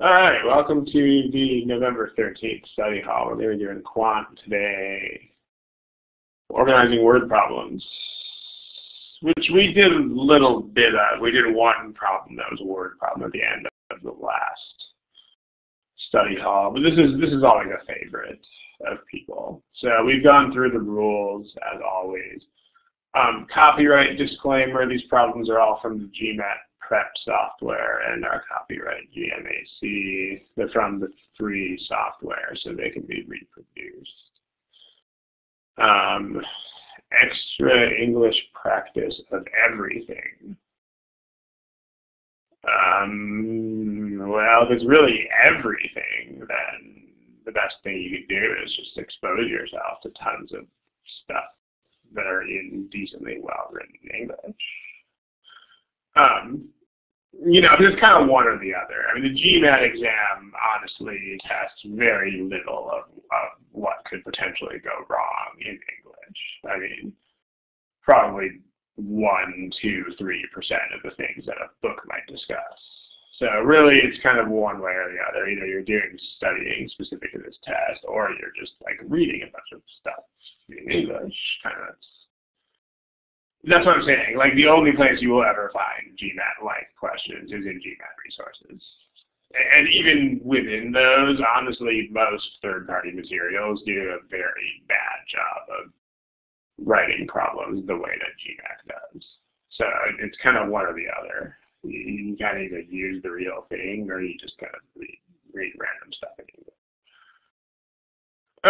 All right, welcome to the November 13th study hall. We're going to be doing quant today, organizing word problems, which we did a little bit of. We did one problem that was a word problem at the end of the last study hall, but this is always a favorite of people. So we've gone through the rules as always. Copyright disclaimer: these problems are all from the GMAC prep software and our copyright GMAC. They're from the free software, so they can be reproduced. Extra English practice of everything. Well, if it's really everything, then the best thing you could do is just expose yourself to tons of stuff that are in decently well-written English. You know, there's kind of one or the other. I mean, the GMAT exam honestly tests very little of what could potentially go wrong in English. I mean, probably 1, 2, 3% of the things that a book might discuss. So really, it's kind of one way or the other. Either you're doing studying specific to this test, or you're just like reading a bunch of stuff in English, kind of. That's what I'm saying. Like, the only place you will ever find GMAT-like questions is in GMAT resources. And even within those, honestly, most third-party materials do a very bad job of writing problems the way that GMAT does. So it's kind of one or the other. You kind of either use the real thing, or you just kind of read random stuff in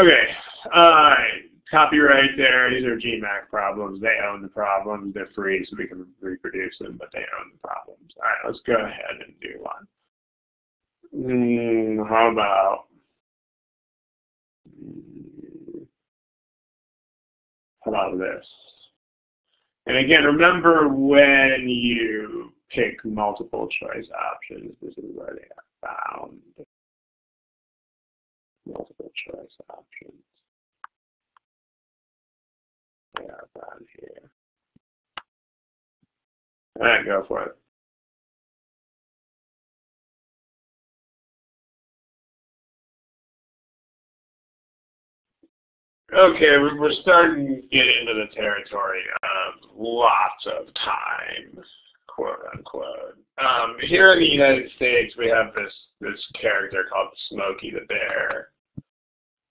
English. Okay. Copyright there. These are GMAC problems. They own the problems. They're free, so we can reproduce them, but they own the problems. All right, let's go ahead and do one. How about this? And again, remember when you pick multiple choice options, this is where they are found. Multiple choice options. Down here. All right, go for it. Okay, we're starting to get into the territory of lots of time, quote unquote. Here in the United States, we have this character called Smokey the Bear.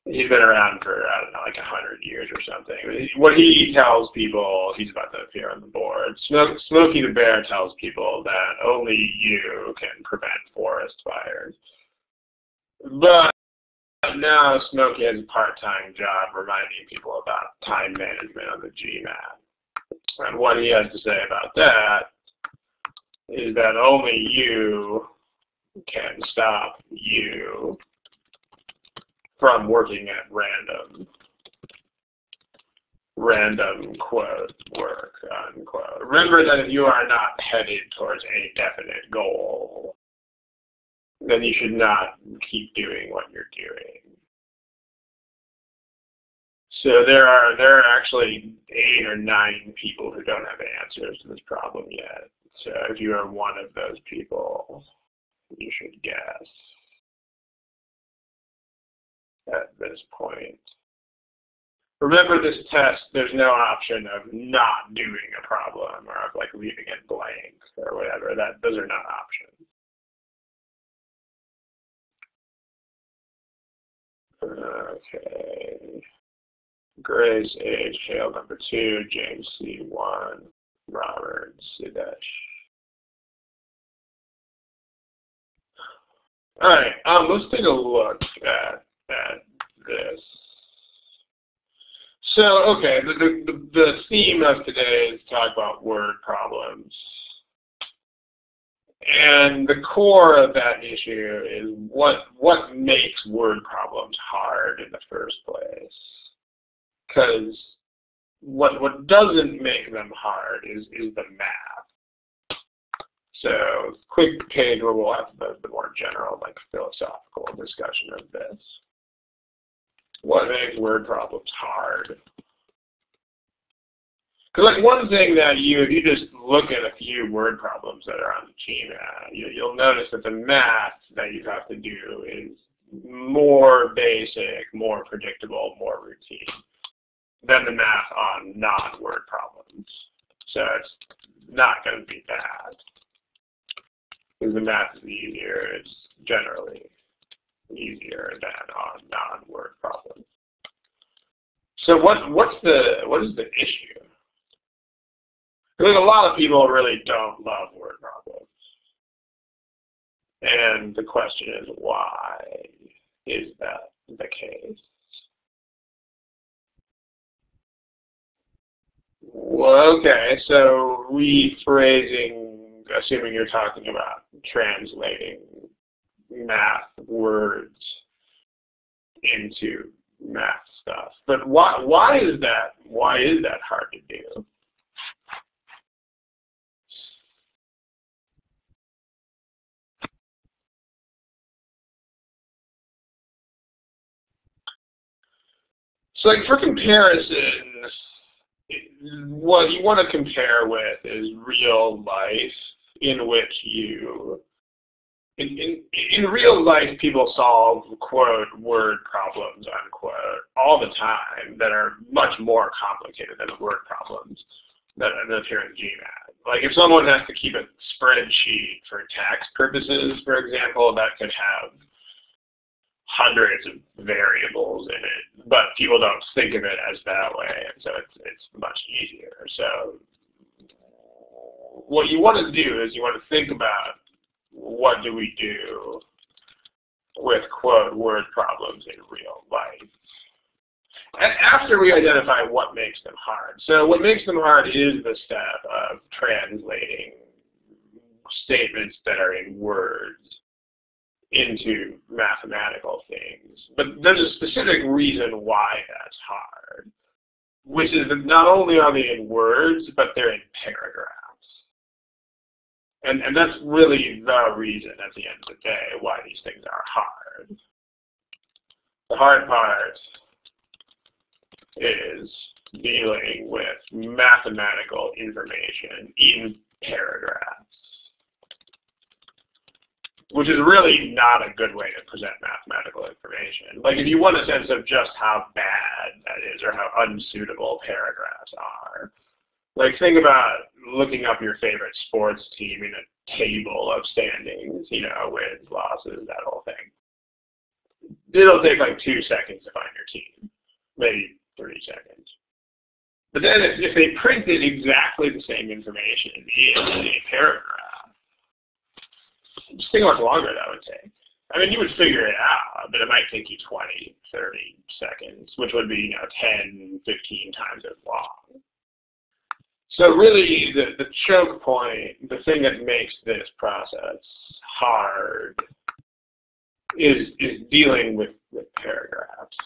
He's been around for, I don't know, like 100 years or something. What he tells people, he's about to appear on the board. Smokey the Bear tells people that only you can prevent forest fires. But now Smokey has a part-time job reminding people about time management on the GMAT. And what he has to say about that is that only you can stop you from working at random quote work, unquote. Remember that if you are not headed towards a definite goal, then you should not keep doing what you're doing. So there are actually 8 or 9 people who don't have answers to this problem yet. So if you are one of those people, you should guess at this point. Remember this test, there's no option of not doing a problem or of like leaving it blank or whatever. Those are not options. Okay. Grace H, Hale number 2, James C 1, Robert Sudesh. All right, let's take a look at this. So, okay, the theme of today is to talk about word problems. And the core of that issue is what makes word problems hard in the first place? Because what doesn't make them hard is the math. So, quick page where we'll have the more general, like philosophical discussion of this. What makes word problems hard? Because like one thing that if you just look at a few word problems that are on the GMAC, you'll notice that the math that you have to do is more basic, more predictable, more routine than the math on non-word problems. So it's not going to be bad, because the math is easier. It's generally easier than on non-word problems. So what is the issue? Because a lot of people really don't love word problems, and the question is, why is that the case? Well, okay, so rephrasing, assuming you're talking about translating math words into math stuff. But why is that hard to do? So like for comparison, what you want to compare with is real life, in which in real life people solve quote word problems unquote all the time that are much more complicated than the word problems that appear in GMAT. Like if someone has to keep a spreadsheet for tax purposes, for example, that could have hundreds of variables in it, but people don't think of it as that way, and so it's much easier. So what you want to do is you want to think about what do we do with quote word problems in real life. And after we identify what makes them hard, so what makes them hard is the step of translating statements that are in words into mathematical things. But there's a specific reason why that's hard, which is that not only are they in words, but they're in paragraphs. And that's really the reason at the end of the day why these things are hard. The hard part is dealing with mathematical information in paragraphs, which is really not a good way to present mathematical information. Like if you want a sense of just how bad that is or how unsuitable paragraphs are, like think about looking up your favorite sports team in a table of standings, wins, losses, that whole thing. It'll take like 2 seconds to find your team, maybe 3 seconds. But then if they printed exactly the same information in a paragraph, just think how much longer that would take. I mean, you would figure it out, but it might take you 20, 30 seconds, which would be 10, 15 times as long. So really, the choke point, the thing that makes this process hard is dealing with paragraphs.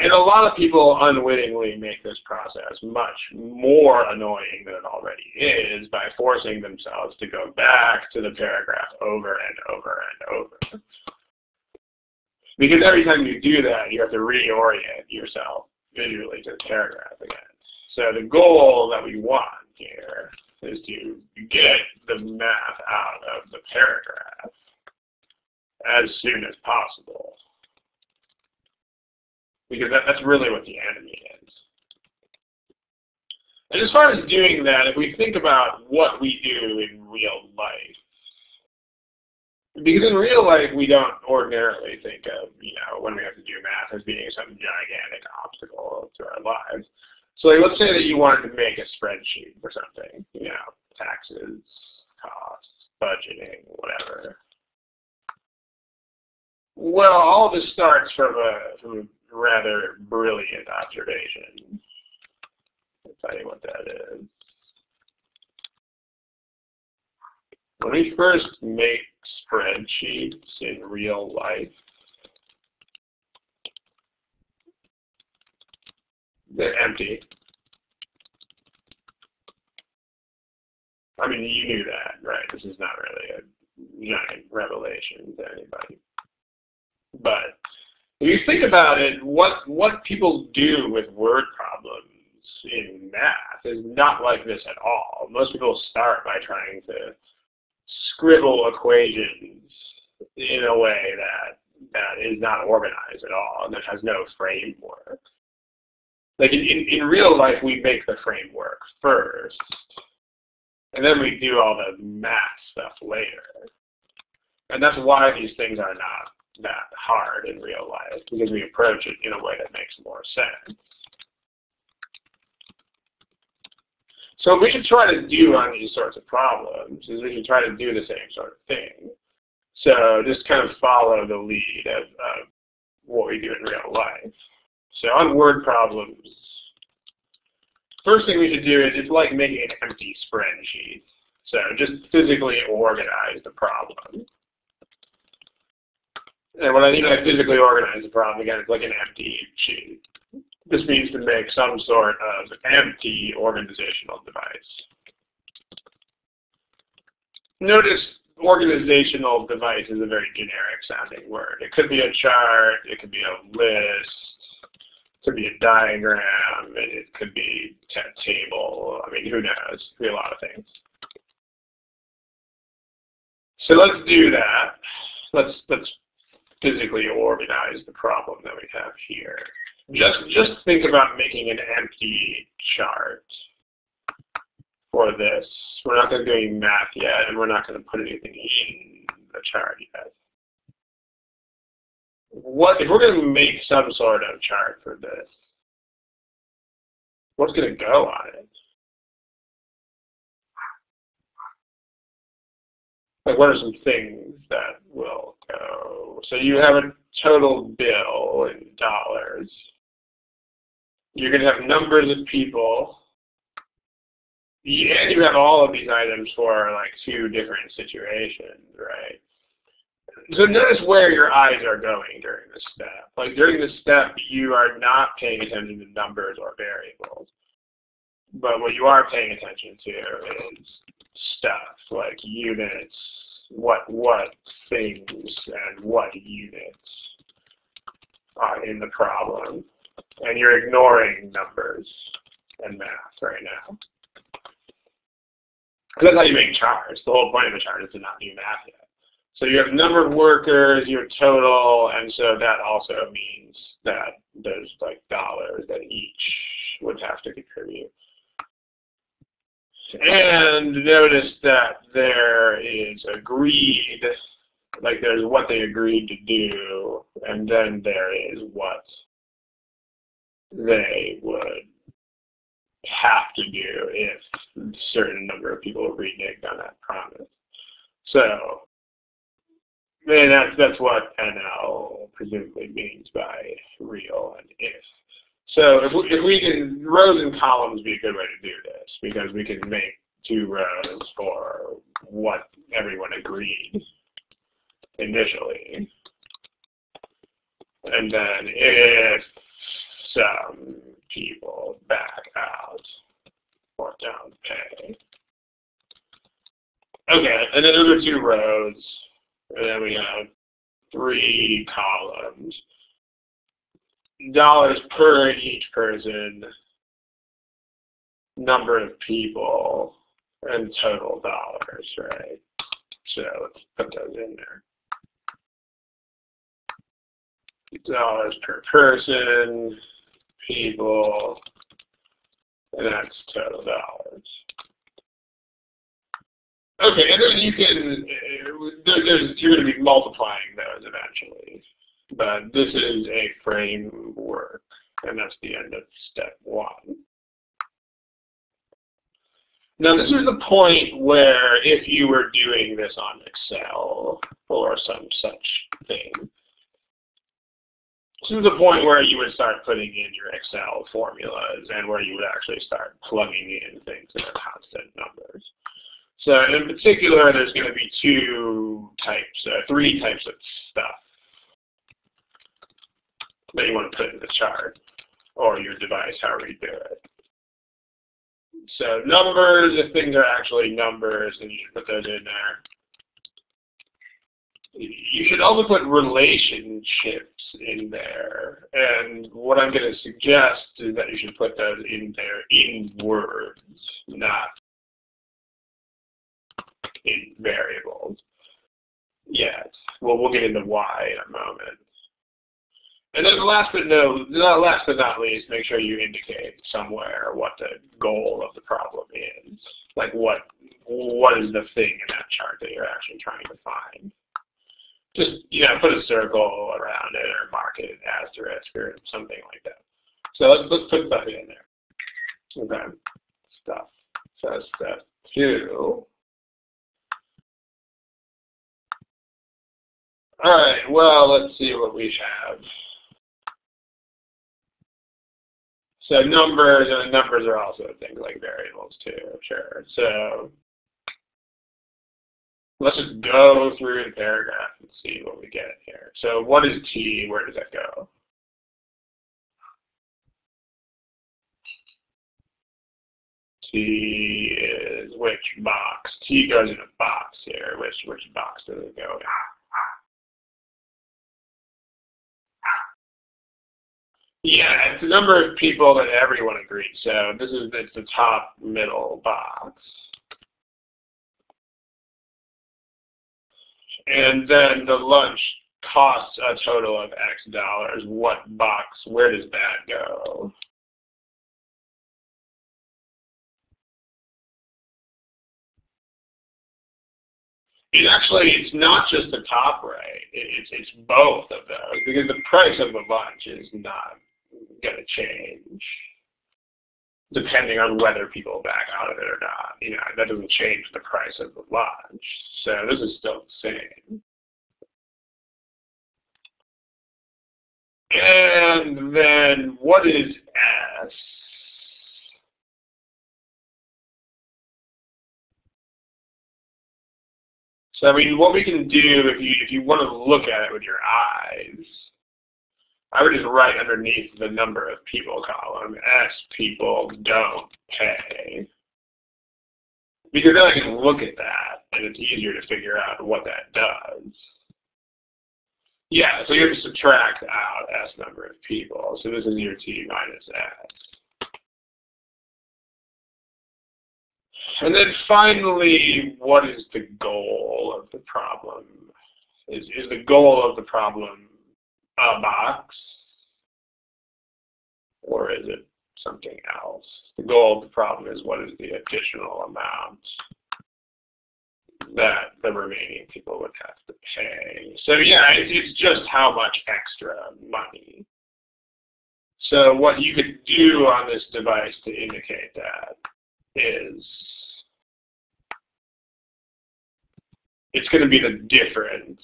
And a lot of people unwittingly make this process much more annoying than it already is by forcing themselves to go back to the paragraph over and over and over. Because every time you do that, you have to reorient yourself visually to the paragraph again. So the goal that we want here is to get the math out of the paragraph as soon as possible, because that's really what the enemy is. And as far as doing that, if we think about what we do in real life, because in real life we don't ordinarily think of, when we have to do math as being some gigantic obstacle to our lives. So like, let's say that you wanted to make a spreadsheet for something, taxes, costs, budgeting, whatever. Well, all this starts from a rather brilliant observation. I'll tell you what that is. When we first make spreadsheets in real life, they're empty. I mean, you knew that, right? This is not really a giant revelation to anybody. But if you think about it, what people do with word problems in math is not like this at all. Most people start by trying to scribble equations in a way that is not organized at all and that has no framework. Like in real life, we make the framework first, and then we do all the math stuff later. And that's why these things are not that hard in real life, because we approach it in a way that makes more sense. So what we should try to do on these sorts of problems is we should try to do the same sort of thing. So just kind of follow the lead of what we do in real life. So on word problems, first thing we should do is it's like making an empty spreadsheet. So just physically organize the problem. And when I mean I physically organize the problem, again, it's like an empty sheet. This means to make some sort of empty organizational device. Notice organizational device is a very generic sounding word. It could be a chart, it could be a list, it could be a diagram, it could be a table. I mean, who knows? It could be a lot of things. So let's do that. Let's physically organize the problem that we have here. Just think about making an empty chart for this. We're not going to do any math yet, and we're not going to put anything in the chart yet. What if we're going to make some sort of chart for this? What's going to go on it? Like, what are some things that will go? So you have a total bill in dollars. You're going to have numbers of people. And you have all of these items for, like, two different situations, right? So notice where your eyes are going during this step. Like, during this step, you are not paying attention to numbers or variables. But what you are paying attention to is stuff like units, what things and what units are in the problem, and you're ignoring numbers and math right now. That's how you make charts. The whole point of a chart is to not do math yet. So you have number of workers, you have total, and so that also means that there's like dollars that each would have to contribute. And notice that there is agreed, like there's what they agreed to do, and then there is what they would have to do if a certain number of people reneged on that promise. So, and that's what NL presumably means by real and if. So if we can, rows and columns be a good way to do this, because we can make two rows for what everyone agreed initially. And then if some people back out or don't pay. Okay, and then those are two rows, and then we have three columns. Dollars per each person, number of people, and total dollars, right? So let's put those in there. Dollars per person, people, and that's total dollars. Okay, and then you can, you're going to be multiplying those eventually. But this is a framework, and that's the end of step one. Now, this is the point where if you were doing this on Excel or some such thing, this is the point where you would start putting in your Excel formulas and where you would actually start plugging in things that are constant numbers. So in particular, there's going to be three types of stuff that you want to put in the chart or your device, however you do it. So numbers, if things are actually numbers, then you should put those in there. you should also put relationships in there. And what I'm going to suggest is that you should put that in there in words, not in variables. Yes. Well, we'll get into why in a moment. And then last but not least, make sure you indicate somewhere what the goal of the problem is. Like what is the thing in that chart that you're actually trying to find. Just, you know, put a circle around it or mark it an asterisk or something like that. So let's put stuff in there. Okay. Stuff. So step 2. All right, well, let's see what we have. So numbers, and numbers are also things like variables too, sure. So let's just go through the paragraph and see what we get here. So what is T, where does that go? T is which box? T goes in a box here, which box does it go in? Yeah, it's the number of people that everyone agrees. So this is it's the top middle box. And then the lunch costs a total of X dollars. What box, where does that go? It actually, it's not just the top right. It's both of those because the price of a lunch is not going to change depending on whether people back out of it or not. You know, that doesn't change the price of the lunch. So this is still the same. And then what is S? So I mean, what we can do if you want to look at it with your eyes, I would just write underneath the number of people column, S people don't pay. Because then I can look at that, and it's easier to figure out what that does. Yeah, so you have to subtract out S number of people. So this is your T minus S. And then finally, what is the goal of the problem? Is the goal of the problem a box, or is it something else? The goal of the problem is what is the additional amount that the remaining people would have to pay. So yeah, it's just how much extra money. So what you could do on this device to indicate that is it's going to be the difference.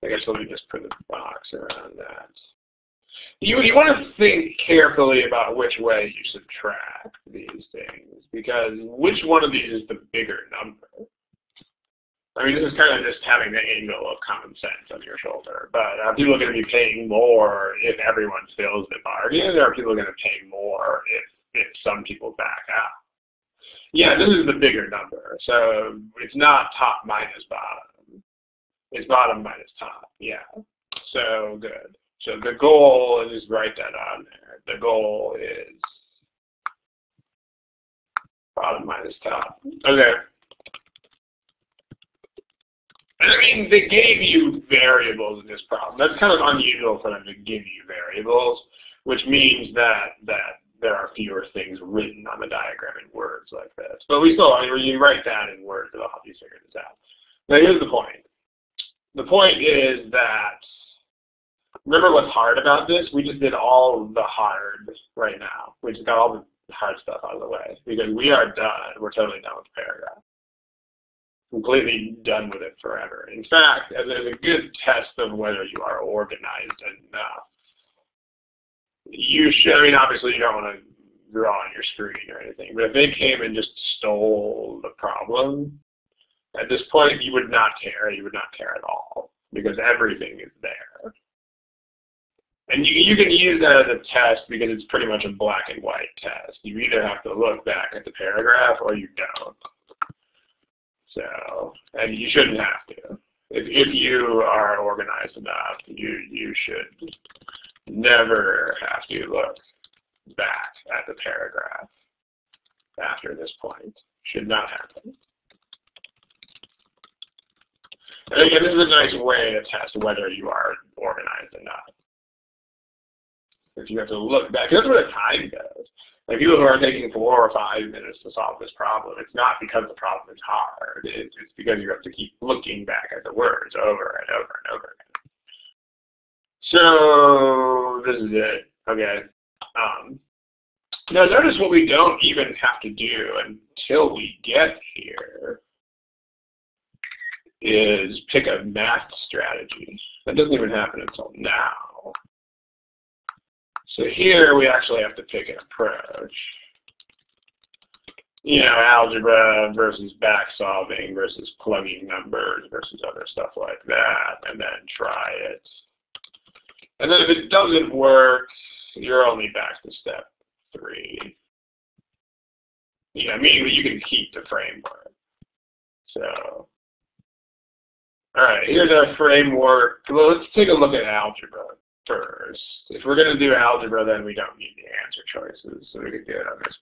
I guess let me just put a box around that. You want to think carefully about which way you subtract these things, because which one of these is the bigger number? I mean, this is kind of just having the angle of common sense on your shoulder, but are people going to be paying more if everyone fills the bargain, or are people going to pay more if some people back out? Yeah, this is the bigger number, so it's not top minus bottom. It's bottom minus top, yeah. So good. So the goal is, just write that on there. The goal is bottom minus top. Okay. I mean, they gave you variables in this problem. That's kind of unusual for them to give you variables, which means that there are fewer things written on the diagram in words like this. But we still, I mean, when you write that in words, it'll help you figure this out. Now here's the point. The point is that, remember what's hard about this? We just did all the hard right now. We just got all the hard stuff out of the way because we are done. We're totally done with the paragraph. Completely done with it forever. In fact, as a good test of whether you are organized enough, you should, I mean, obviously you don't want to draw on your screen or anything, but if they came and just stole the problem, at this point, you would not care. You would not care at all because everything is there. And you can use that as a test because it's pretty much a black and white test. You either have to look back at the paragraph or you don't. So, and you shouldn't have to. If you are organized enough, you should never have to look back at the paragraph after this point. Should not happen. And again, this is a nice way to test whether you are organized or not. If you have to look back, that's what a time does. Like people who are taking 4 or 5 minutes to solve this problem, it's not because the problem is hard. It's because you have to keep looking back at the words over and over and over again. So this is it. Okay. Now notice what we don't even have to do until we get here is pick a math strategy. That doesn't even happen until now. So here we actually have to pick an approach. You know, algebra versus back solving versus plugging numbers versus other stuff like that, and then try it. And then if it doesn't work, you're only back to step 3. You know, meaning you can keep the framework. So, all right, here's our framework. Well, let's take a look at algebra first. If we're going to do algebra, then we don't need the answer choices, so we can do it on this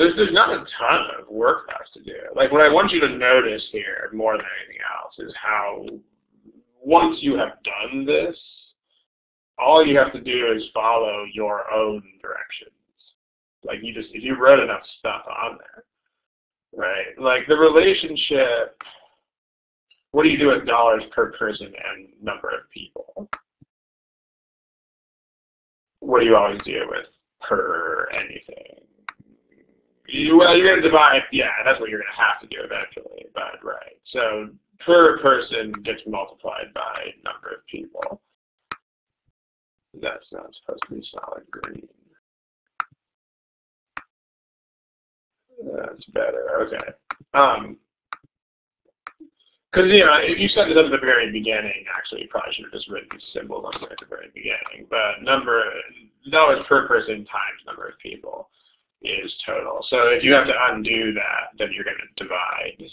page. There's not a ton of work for us to do. Like, what I want you to notice here more than anything else is how once you have done this, all you have to do is follow your own directions. Like, if you wrote enough stuff on there, right? Like the relationship, what do you do with dollars per person and number of people? What do you always do with per anything? Well, you're going to divide, yeah, that's what you're going to have to do eventually, but right. So per person gets multiplied by number of people. That's not supposed to be solid green. That's better, okay. Because, you know, if you set this up at the very beginning, actually, you probably should have just written symbols on it at the very beginning. But dollars per person times number of people is total. So if you have to undo that, then you're going to divide.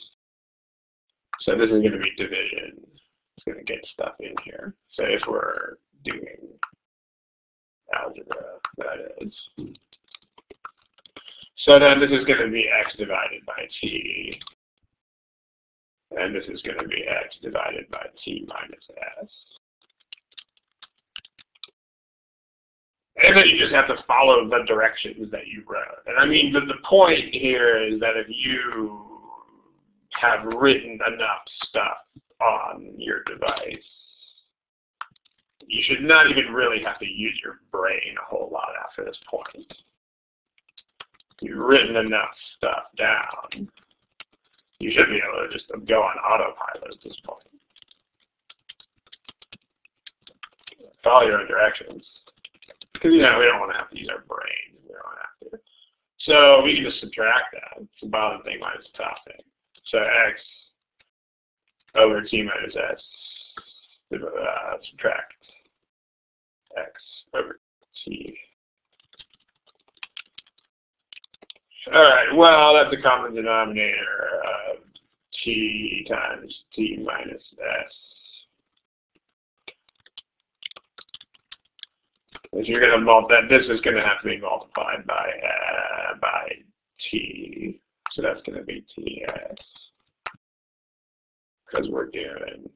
So this is going to be division. It's going to get stuff in here. So if we're doing algebra, that is. So then this is going to be x divided by t. And this is going to be x divided by t minus s. And then you just have to follow the directions that you wrote. And I mean, the point here is that if you have written enough stuff on your device, you should not even really have to use your brain a whole lot after this point. You've written enough stuff down. You should be able to just go on autopilot at this point. Follow your own directions. Because, you know, we don't want to have to use our brains. We don't have to. So we can just subtract that. It's the bottom thing minus the top thing. So x over t minus s subtract x over t. All right, well, that's a common denominator of t times t minus s. If you're going to this is going to have to be multiplied by t. So that's going to be ts. Because we're doing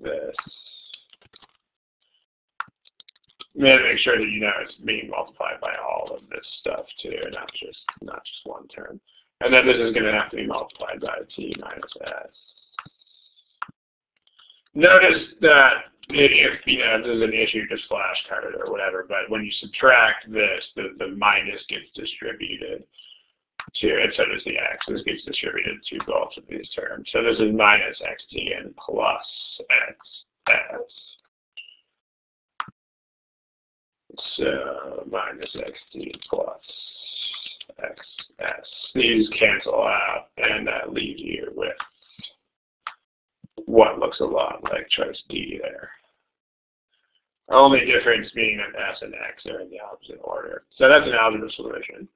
this. You have to make sure that you know it's being multiplied by all of this stuff too, not just one term. And then this is going to have to be multiplied by t minus s. Notice that if you know this is an issue, just flashcard or whatever. But when you subtract this, the minus gets distributed to, and so does the x. This gets distributed to both of these terms. So this is minus xt and plus xs. So minus xt plus xs. These cancel out, and that leaves you with what looks a lot like choice D there. Only difference being that s and x are in the opposite order. So that's an algebra solution.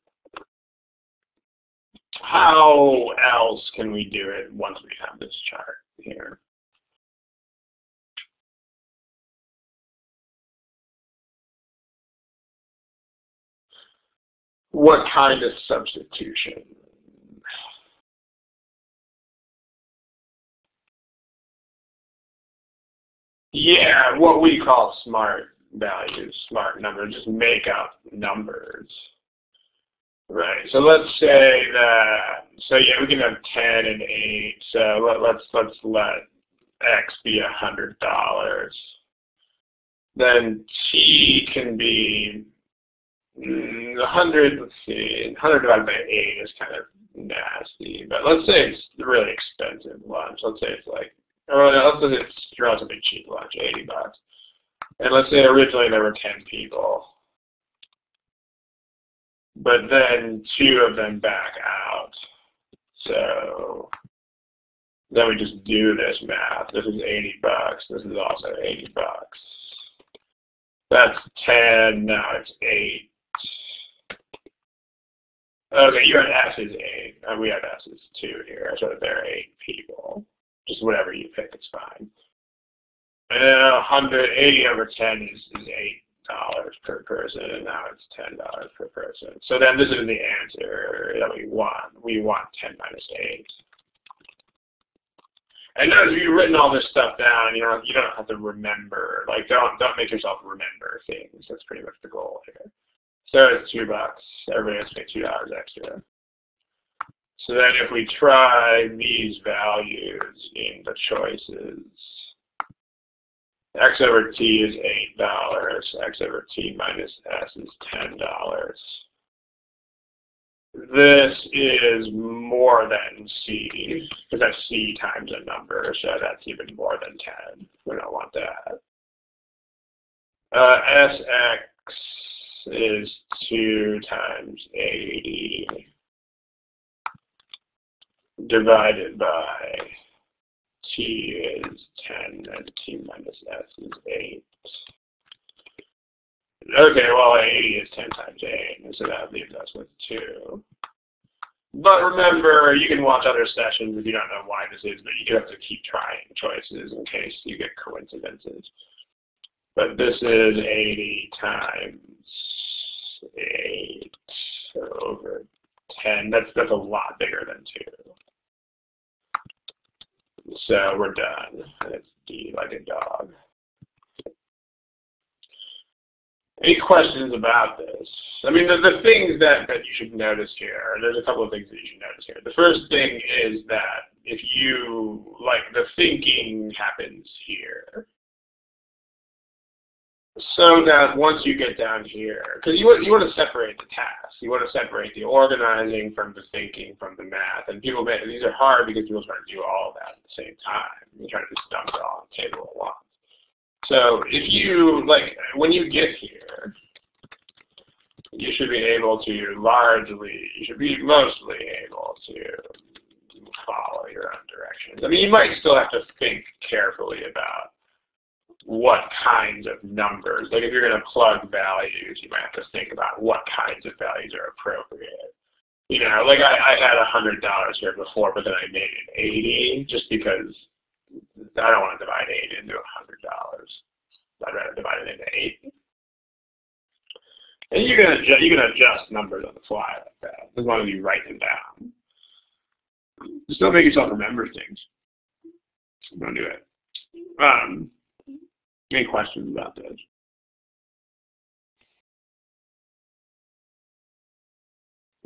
how else can we do it once we have this chart here? What kind of substitution? Yeah, what we call smart values, smart numbers, just make up numbers. Right. So let's say that, so yeah, we can have 10 and 8. So let's let X be $100. Then T can be 100, let's see, 100 divided by 8 is kind of nasty, but let's say it's a really expensive lunch. Let's say it's like, oh no, let's say it's relatively cheap lunch, $80. And let's say originally there were 10 people, but then 2 of them back out. So then we just do this math. This is $80. This is also $80. That's 10. Now it's 8. Okay, you had S is 8. We have S is 2 here, so there are 8 people. Just whatever you pick, it's fine. 180 over 10 is $8 per person, and now it's $10 per person. So then this is the answer that we want. We want 10 minus 8. And notice you've written all this stuff down. You don't have to remember. Like don't make yourself remember things. That's pretty much the goal here. So it's $2. Everybody has to pay $2 extra. So then if we try these values in the choices, X over T is $8. X over T minus S is $10. This is more than C, because that's C times a number, so that's even more than 10. We don't want that. SX is 2 times 80 divided by T is 10, and T minus S is 8. Okay, well, 80 is 10 times 8, and so that leaves us with 2. But remember, you can watch other sessions if you don't know why this is, but you do have to keep trying choices in case you get coincidences. But this is 80 times 8 over 10. That's a lot bigger than 2. So we're done. It's D like a dog. Any questions about this? I mean, the things that you should notice here, there's a couple of things that you should notice here. The first thing is that if you, like, the thinking happens here. So that once you get down here, because you want to separate the tasks. You want to separate the organizing from the thinking from the math. And people may, these are hard because people try to do all of that at the same time. You try to just dump it all on the table at once. So if you, like, when you get here, you should be able to mostly able to follow your own directions. I mean, you might still have to think carefully about what kinds of numbers. Like if you're going to plug values, you might have to think about what kinds of values are appropriate. You know, like I had $100 here before, but then I made it 80 just because I don't want to divide 8 into $100. I'd rather divide it into 8. And you can adjust numbers on the fly like that as long as you write them down. Just don't make yourself remember things. Don't do it. Any questions about this?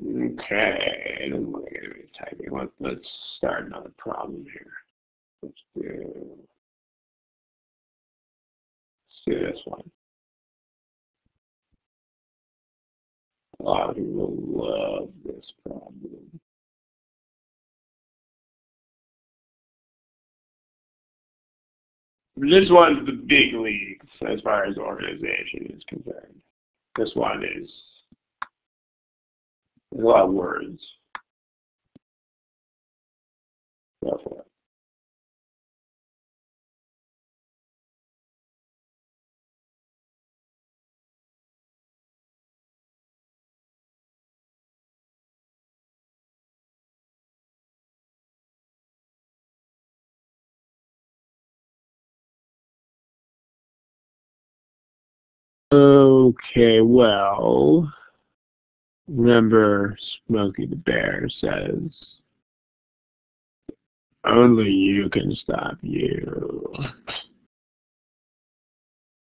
Okay, I don't want to get any typing. Let's start another problem here. Let's do this one. A lot of people love this problem. This one's the big leagues as far as organization is concerned. This one is a lot of words. Go for it. Okay, well, remember Smokey the Bear says, only you can stop you.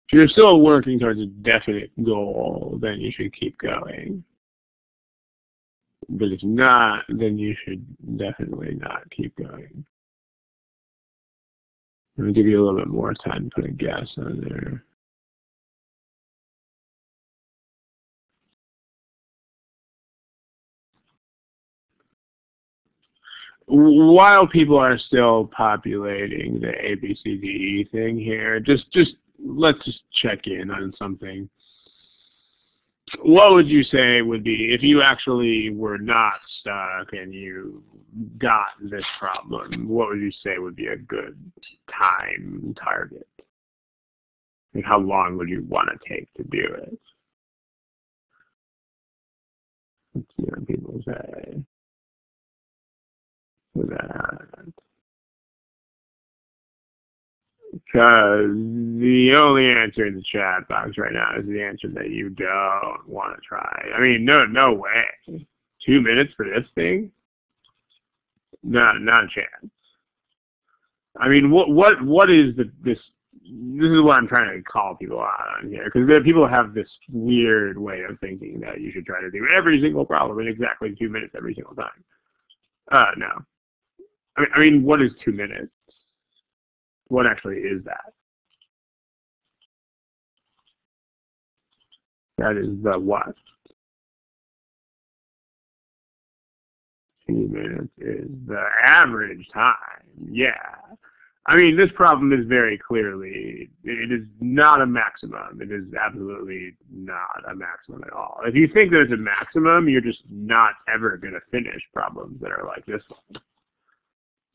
If you're still working towards a definite goal, then you should keep going. But if not, then you should definitely not keep going. I'm going to give you a little bit more time to put a guess on there. While people are still populating the ABCDE thing here, just let's just check in on something. What would you say would be, if you actually were not stuck and you got this problem, what would you say would be a good time target? Like, how long would you want to take to do it? Let's see what people say. Because the only answer in the chat box right now is the answer that you don't want to try. I mean, no way. 2 minutes for this thing? No, not a chance. I mean, what is this is what I'm trying to call people out on here, because people have this weird way of thinking that you should try to do every single problem in exactly 2 minutes every single time. No. I mean, what is 2 minutes? What actually is that? That is the what? 2 minutes is the average time. Yeah. I mean, this problem is very clearly, it is not a maximum. It is absolutely not a maximum at all. If you think that it's a maximum, you're just not ever going to finish problems that are like this one.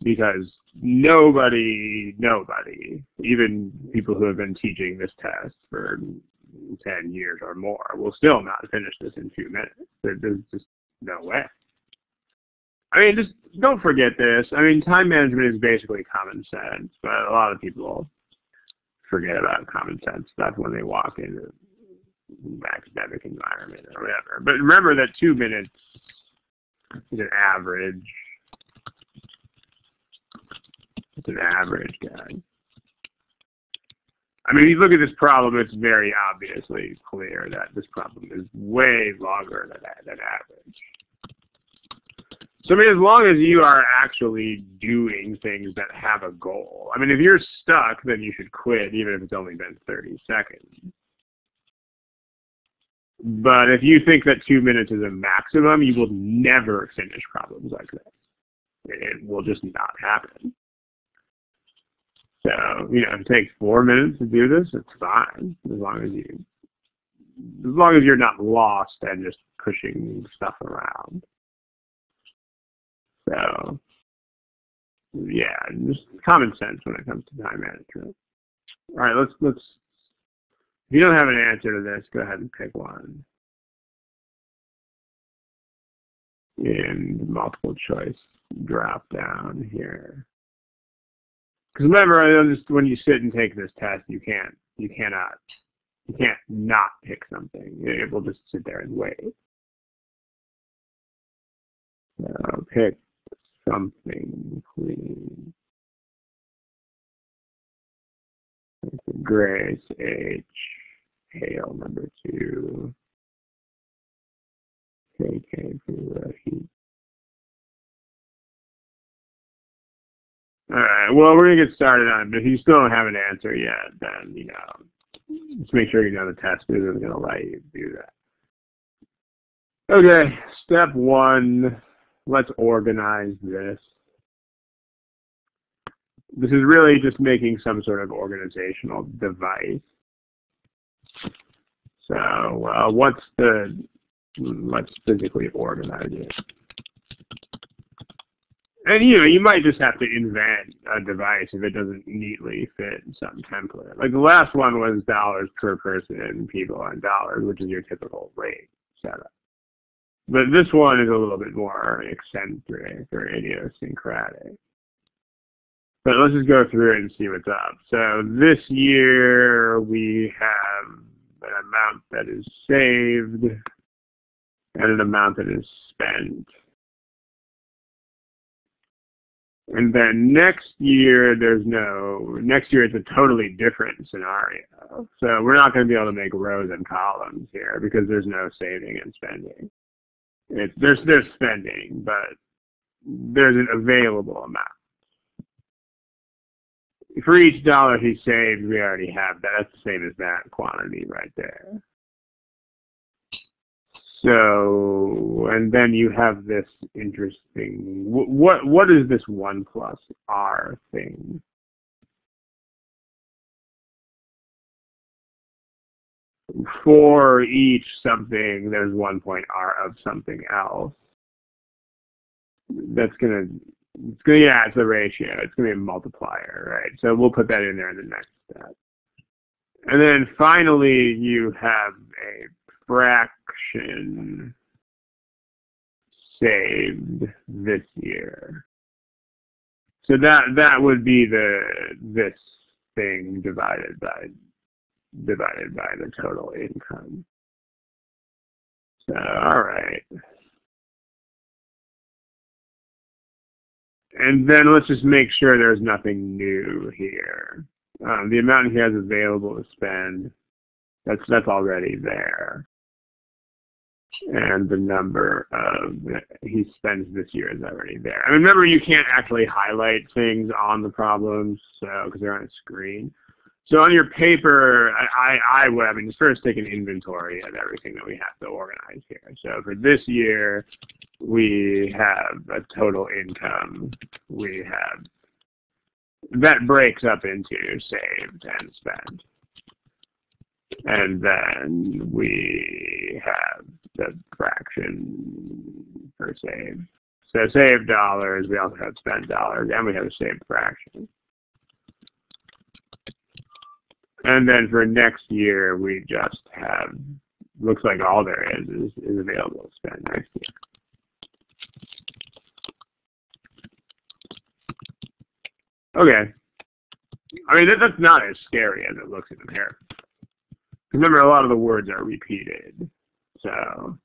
Because nobody, even people who have been teaching this test for 10 years or more, will still not finish this in 2 minutes. There's just no way. I mean, just don't forget this. I mean, time management is basically common sense, but a lot of people forget about common sense stuff when they walk into an academic environment or whatever. But remember that 2 minutes is an average. It's an average guy. I mean, if you look at this problem, it's very obviously clear that this problem is way longer than average. So, I mean, as long as you are actually doing things that have a goal. I mean, if you're stuck, then you should quit, even if it's only been 30 seconds. But if you think that 2 minutes is a maximum, you will never finish problems like this. It will just not happen. So, you know, if it takes 4 minutes to do this, it's fine, as long as you're not lost and just pushing stuff around. So, yeah, just common sense when it comes to time management. All right, let's. If you don't have an answer to this, go ahead and pick one. And multiple choice drop down here. Because remember, when you sit and take this test, you can't not pick something. It will just sit there and wait. So pick something, please. Grace H. Hale number 2. KK Ruhi. All right, well, we're going to get started on it, but if you still don't have an answer yet, then, you know, just make sure you know the test isn't going to let you do that. Okay, step one, let's organize this. This is really just making some sort of organizational device. So, let's physically organize it. And, you know, you might just have to invent a device if it doesn't neatly fit some template. Like the last one was dollars per person, people on dollars, which is your typical rate setup. But this one is a little bit more eccentric or idiosyncratic. But let's just go through and see what's up. So this year we have, and I'm amount that is saved and an amount that is spent. And then next year it's a totally different scenario. So we're not going to be able to make rows and columns here because there's no saving and spending. There's spending, but there's an available amount. For each dollar he saved, we already have that. That's the same as that quantity right there. So, and then you have this interesting, what is this 1 plus R thing? For each something, there's 1 R of something else. That's going to, yeah, it's a ratio. It's going to be a multiplier, right? So we'll put that in there in the next step. And then finally, you have a fraction saved this year. So that would be this thing divided by the total income. So all right. And then let's just make sure there's nothing new here. The amount he has available to spend, that's already there. And the number of he spends this year is already there. And remember, you can't actually highlight things on the problems, so because they're on a screen. So on your paper, I would, I mean, just first take an inventory of everything that we have to organize here. So for this year, we have a total income. We have, that breaks up into saved and spent. And then we have the fraction for saved. So saved dollars, we also have spent dollars, and we have a saved fraction. And then for next year, we just have, looks like all there is available to spend next year. Okay. I mean, that's not as scary as it looks in the paper. Remember, a lot of the words are repeated. So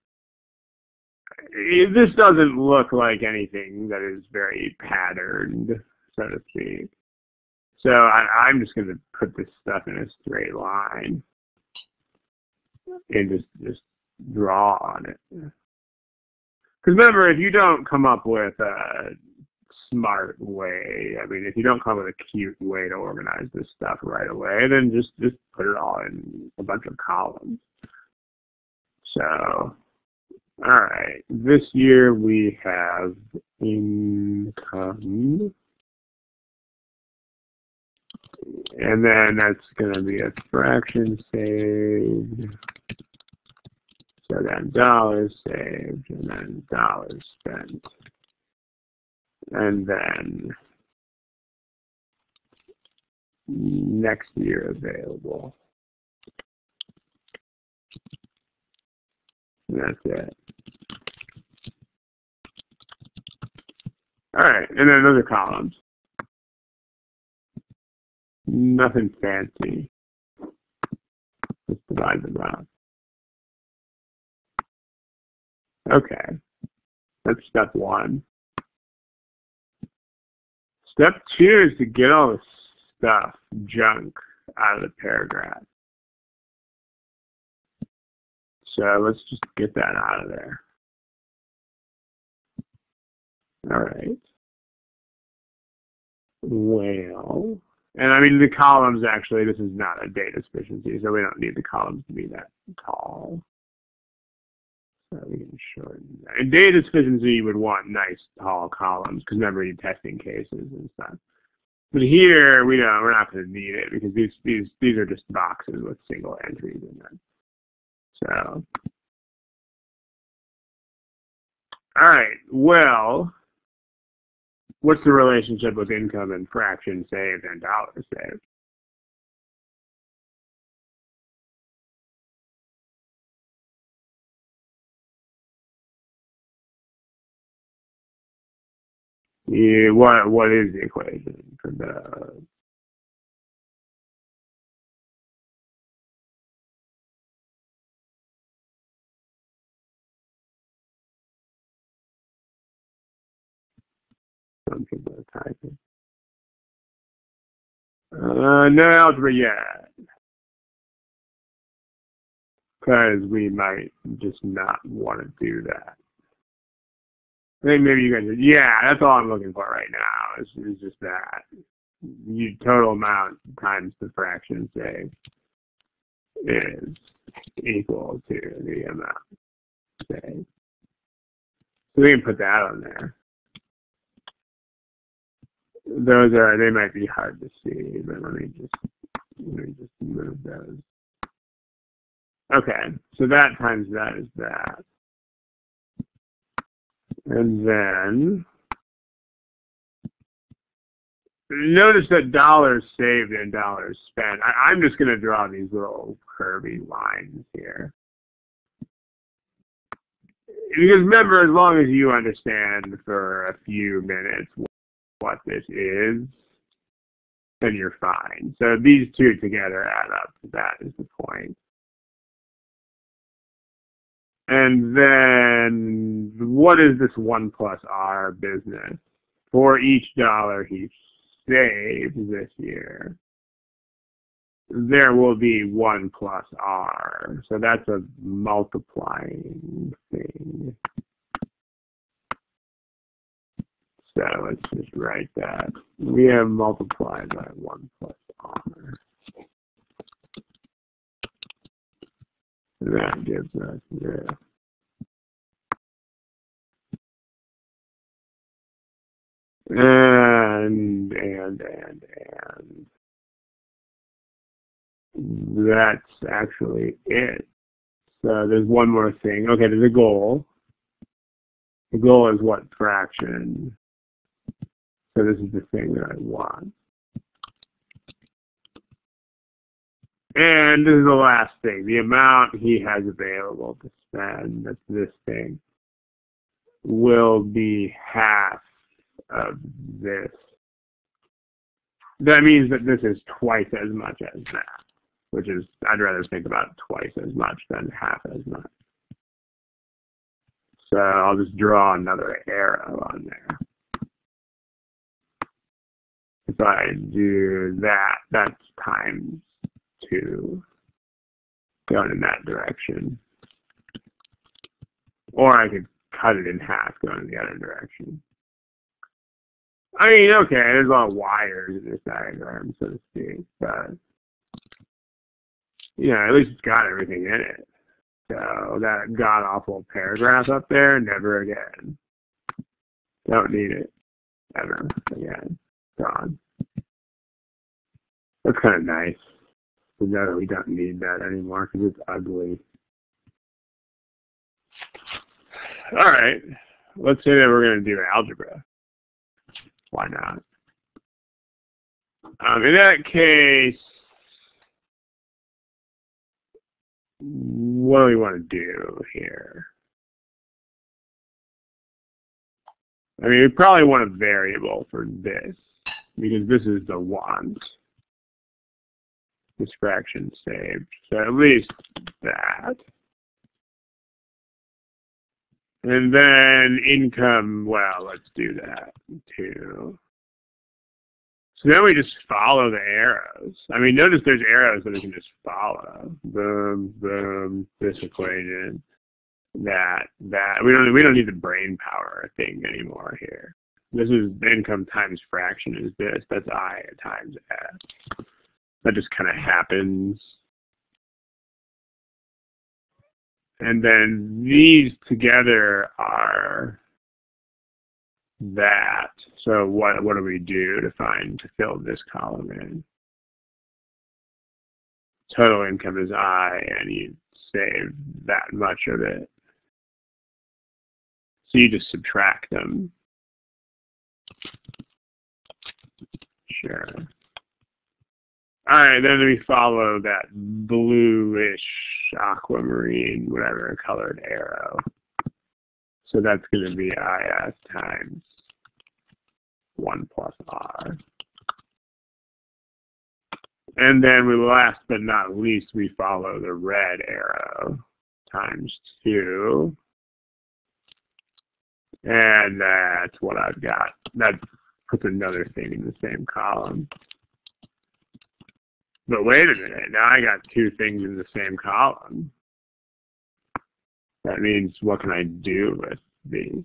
this doesn't look like anything that is very patterned, so to speak. So I'm just going to put this stuff in a straight line and just draw on it. Because remember, if you don't come up with a smart way, I mean, if you don't come up with a cute way to organize this stuff right away, then just put it all in a bunch of columns. So, all right, this year we have income. And then that's going to be a fraction saved, so then dollars saved, and then dollars spent. And then next year available. And that's it. All right, and then those are columns. Nothing fancy. Just divide them up. Okay. That's step 1. Step 2 is to get all the stuff, junk, out of the paragraph. So let's just get that out of there. All right. Well. And I mean, the columns, actually, this is not a data sufficiency, so we don't need the columns to be that tall. So we can shorten that. In data sufficiency, you would want nice, tall columns, because remember, you're testing cases and stuff. But here, we're not going to need it, because these are just boxes with single entries in them. So. All right, well. What's the relationship with income and fraction saved and dollars saved? Yeah, what is the equation for the? Something about typing. No algebra yet, because we might just not want to do that. I think maybe you guys, yeah, that's all I'm looking for right now is just that. You total amount times the fraction, say, is equal to the amount, say. So we can put that on there. Those are, they might be hard to see, but let me just move those. Okay, so that times that is that. And then notice that dollars saved and dollars spent. I'm just going to draw these little curvy lines here. Because remember, as long as you understand for a few minutes what this is, then you're fine. So these two together add up. That is the point. And then what is this 1 plus R business? For each dollar he saves this year, there will be 1 plus R. So that's a multiplying thing. So let's just write that. We have multiplied by 1 plus R. That gives us this. And. That's actually it. So there's one more thing. Okay, there's a goal. The goal is what fraction? So this is the thing that I want. And this is the last thing, the amount he has available to spend, that's this thing, will be half of this. That means that this is twice as much as that, which is, I'd rather think about twice as much than half as much. So I'll just draw another arrow on there. If I do that, that's times two, going in that direction. Or I could cut it in half, going in the other direction. I mean, okay, there's a lot of wires in this diagram, so to speak, but, you know, at least it's got everything in it. So that god-awful paragraph up there, never again. Don't need it ever again. Gone. That's kind of nice. We know that we don't need that anymore because it's ugly. All right, let's say that we're going to do algebra. Why not? In that case, what do we want to do here? I mean, we probably want a variable for this because this is the want. This fraction saved. So at least that. And then income, well, let's do that too. So now we just follow the arrows. I mean, notice there's arrows that we can just follow. Boom, boom, this equation, that, that. We don't need the brain power thing anymore here. This is income times fraction is this. That's I times S. That just kind of happens. And then these together are that. So what do we do to fill this column in? Total income is I, and you save that much of it. So you just subtract them. Sure. All right, then we follow that bluish aquamarine, whatever colored arrow. So that's going to be IS times 1 plus R. And then we, last but not least, we follow the red arrow times 2. And that's what I've got. That puts another thing in the same column. But wait a minute, now I got two things in the same column. That means what can I do with these?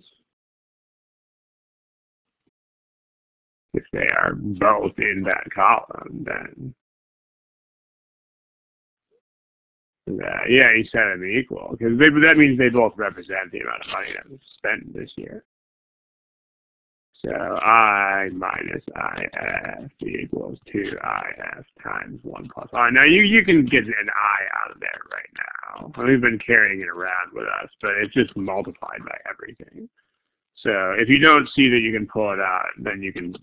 If they are both in that column, then yeah, you set them equal because that means they both represent the amount of money that was spent this year. So I minus IF equals 2IF times 1 plus I. Now you can get an I out of there right now. We've been carrying it around with us, but it's just multiplied by everything. So if you don't see that you can pull it out, then you can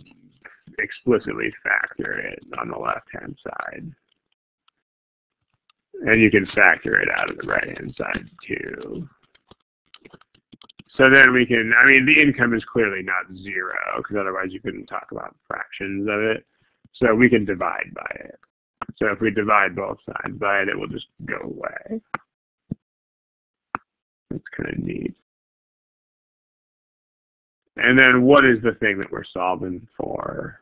explicitly factor it on the left-hand side. And you can factor it out of the right-hand side too. So then we can, I mean, the income is clearly not zero, because otherwise you couldn't talk about fractions of it. So we can divide by it. So if we divide both sides by it, it will just go away. That's kind of neat. And then what is the thing that we're solving for?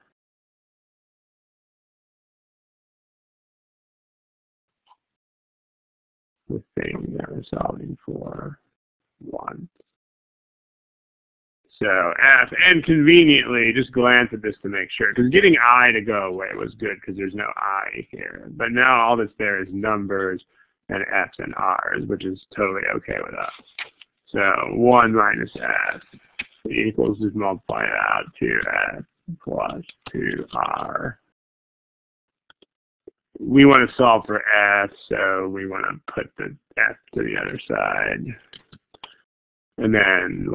The thing that we're solving for once. So F, and conveniently, just glance at this to make sure, because getting I to go away was good because there's no I here. But now all that's there is numbers and F's and R's, which is totally okay with us. So 1 minus F equals, just multiply it out, 2F plus 2R. We want to solve for F, so we want to put the F to the other side. And then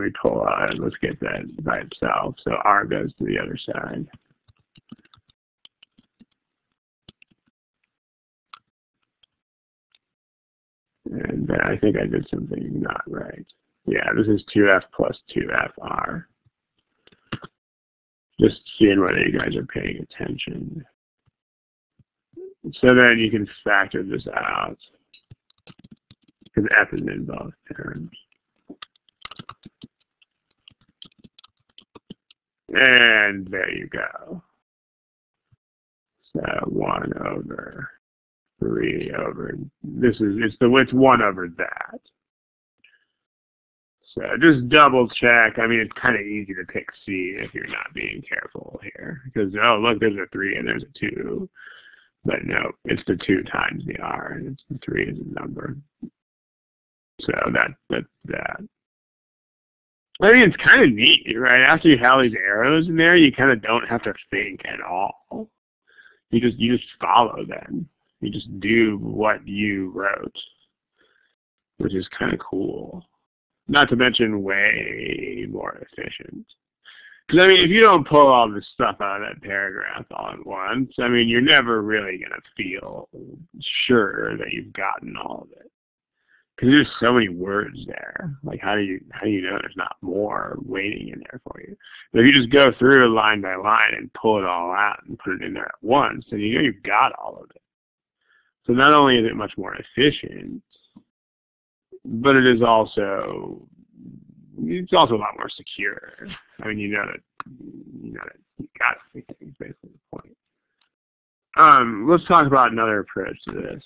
we pull out, let's get that by itself. So R goes to the other side. And I think I did something not right. Yeah, this is 2F plus 2FR. Just seeing whether you guys are paying attention. So then you can factor this out, because F is in both terms. And there you go. So 1 over 3 over, it's 1 over that. So just double check. I mean, it's kind of easy to pick C if you're not being careful here. Because, oh, look, there's a 3 and there's a 2. But no, it's the 2 times the R, and it's the 3 is a number. So that's that. I mean, it's kind of neat, right? After you have these arrows in there, you kind of don't have to think at all. You just follow them. You just do what you wrote, which is kind of cool. Not to mention way more efficient. Because I mean, if you don't pull all this stuff out of that paragraph all at once, I mean, you're never really gonna feel sure that you've gotten all of it. Because there's so many words there. Like, how do you know there's not more waiting in there for you? But if you just go through line by line and pull it all out and put it in there at once, then you know you've got all of it. So not only is it much more efficient, but it is also, it's also a lot more secure. I mean, you know that you got everything is basically the point. Let's talk about another approach to this.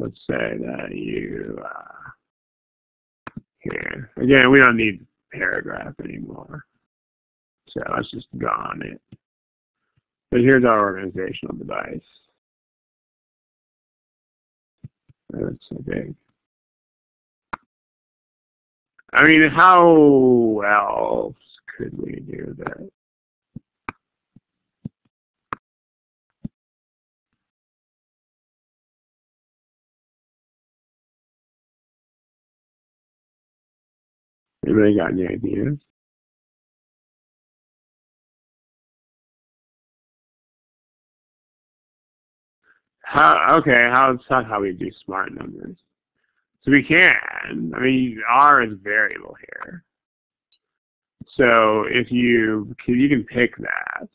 Let's say that you, here, again, we don't need paragraph anymore. So let's just gone it. But here's our organizational device. That's so big. I mean, how else could we do that? Anybody got any ideas? Let's talk how we do smart numbers. So we can. I mean, R is variable here. So if you can pick that.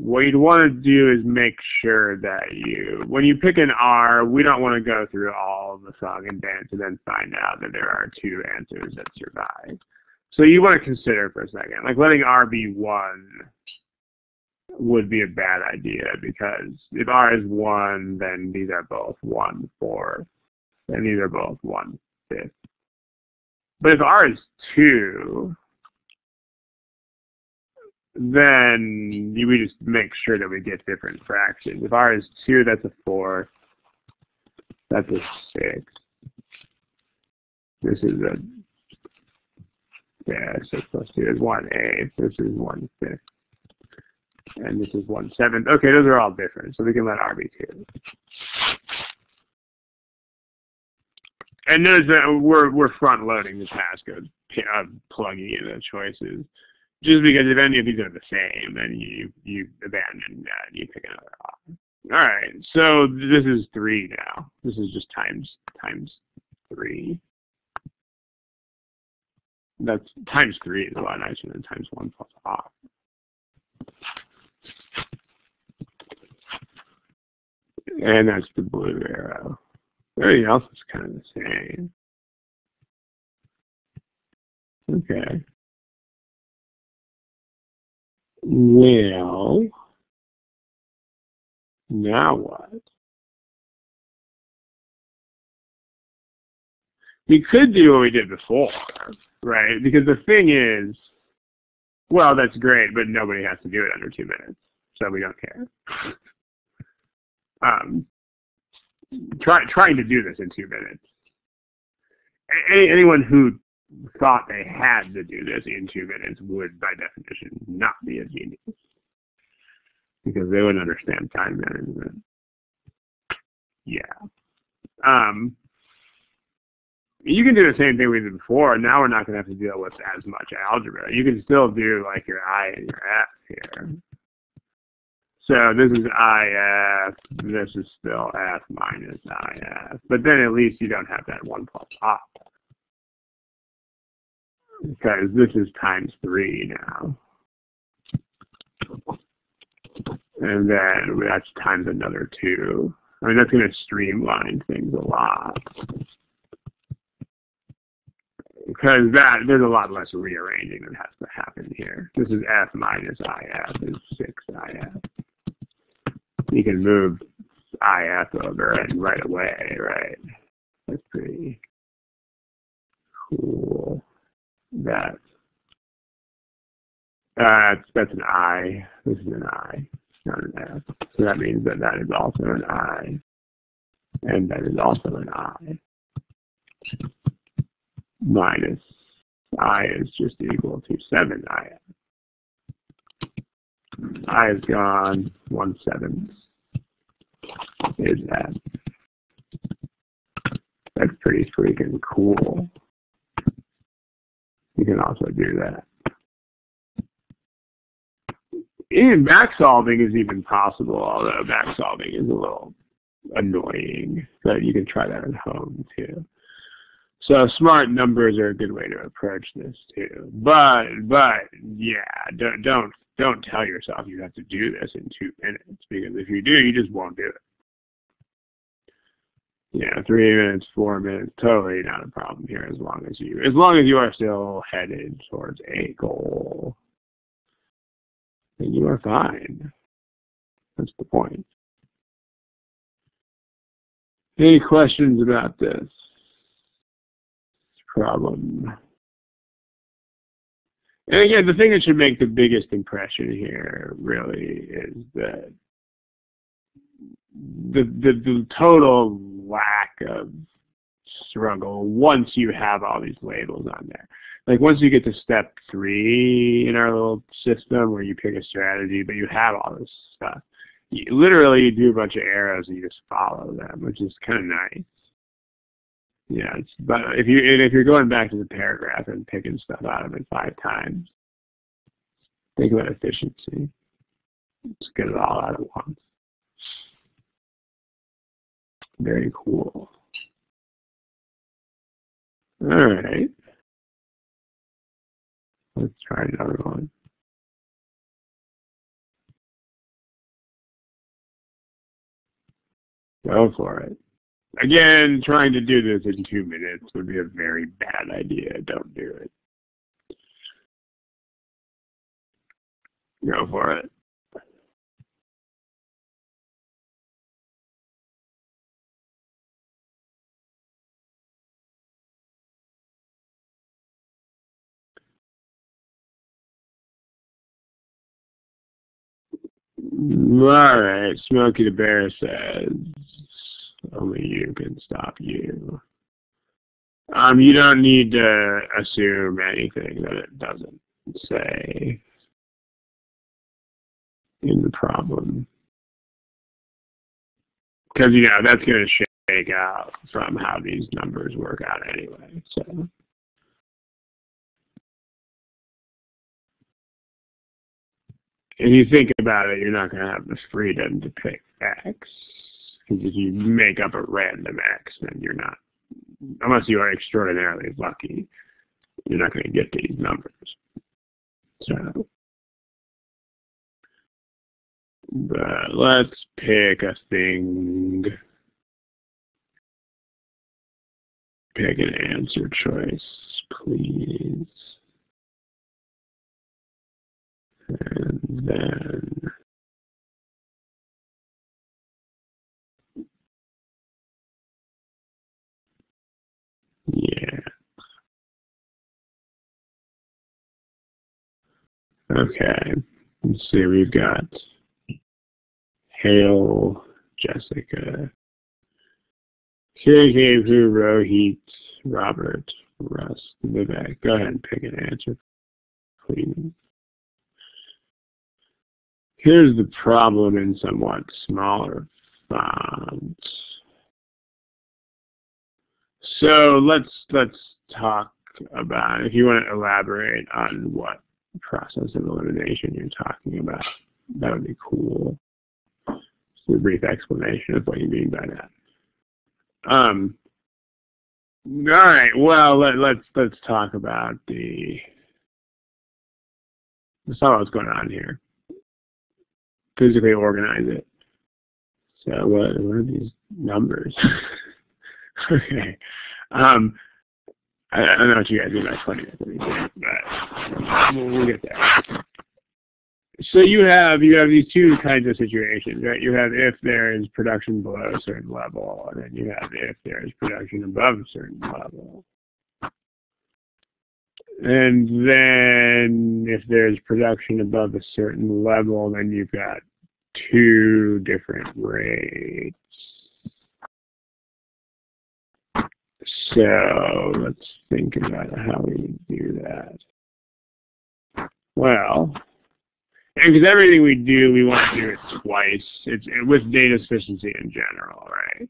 what you'd want to do is make sure that you, when you pick an R, we don't want to go through all the song and dance and then find out that there are two answers that survive. So you want to consider for a second, like letting R be 1 would be a bad idea, because if R is 1, then these are both 1/4, and these are both 1/5. But if R is 2, then we just make sure that we get different fractions. If R is 2, that's a 4, that's a 6. This is a, yeah, 6 plus 2 is 1/8, this is 1/5, and this is 1/7. Okay, those are all different, so we can let R be 2. And notice that we're front loading the task of plugging in the choices, just because if any of these are the same, then you abandon that and you pick another R. All right, so this is 3 now. This is just times 3. That's times 3 is a lot nicer than times 1 plus R. And that's the blue arrow. Everything else is kind of the same. Okay. Well, now what? We could do what we did before, right? Because the thing is, well, that's great, but nobody has to do it under 2 minutes, so we don't care. Trying to do this in 2 minutes. Anyone who thought they had to do this in 2 minutes would, by definition, not be a genius, because they wouldn't understand time management. Yeah. You can do the same thing we did before. Now we're not going to have to deal with as much algebra. You can still do like your I and your F here. So this is IF, this is still F minus IF, but then at least you don't have that 1 plus R. Because this is times 3 now. And then that's times another 2. I mean, that's going to streamline things a lot. Because that, there's a lot less rearranging that has to happen here. This is F minus IF is 6 IF. You can move IF over and right away, right? That's pretty cool. That's an I. This is an I, not an F. So that means that that is also an I, and that is also an I. Minus I is just equal to 7 IF. I is gone. 1/7 is that. That's pretty freaking cool. You can also do that. Even back solving is even possible, although back solving is a little annoying, but you can try that at home too. So smart numbers are a good way to approach this too. But yeah, don't tell yourself you have to do this in 2 minutes, because if you do, you just won't do it. Yeah, 3 minutes, 4 minutes, totally not a problem here, as long as you are still headed towards a goal, then you are fine. That's the point. Any questions about this problem? And again, the thing that should make the biggest impression here really is that the total lack of struggle once you have all these labels on there. Like once you get to step 3 in our little system where you pick a strategy, but you have all this stuff, you do a bunch of arrows and you just follow them, which is kind of nice. Yeah, but if you're going back to the paragraph and picking stuff out of it 5 times, think about efficiency. Let's get it all out at once. Very cool. All right. Let's try another one. Go for it. Again, trying to do this in 2 minutes would be a very bad idea. Don't do it. Go for it. All right, Smokey the Bear says, only you can stop you. You don't need to assume anything that it doesn't say in the problem. Because, you know, that's going to shake out from how these numbers work out anyway, so. If you think about it, you're not going to have the freedom to pick X. Because if you make up a random X, then you're not, unless you are extraordinarily lucky, you're not going to get these numbers. So, but let's pick a thing. Pick an answer choice, please. And then okay, let's see, we've got Hale, Jessica, KK, Rohit, Robert, Russ, Vivek. Go ahead and pick an answer, please. Here's the problem in somewhat smaller font. So let's talk about, if you want to elaborate on what process of elimination you're talking about, that would be cool. Just a brief explanation of what you mean by that. All right, well, let's talk about let's talk about what's going on here. Physically organize it. So what are these numbers? Okay. I don't know what you guys mean by funny, but we'll get there. So you have these two kinds of situations, right? You have if there is production below a certain level, and then you have if there is production above a certain level. And then if there's production above a certain level, then you've got two different rates. So let's think about how we do that. Well, and because everything we do, we want to do it twice. It's with data sufficiency in general, right?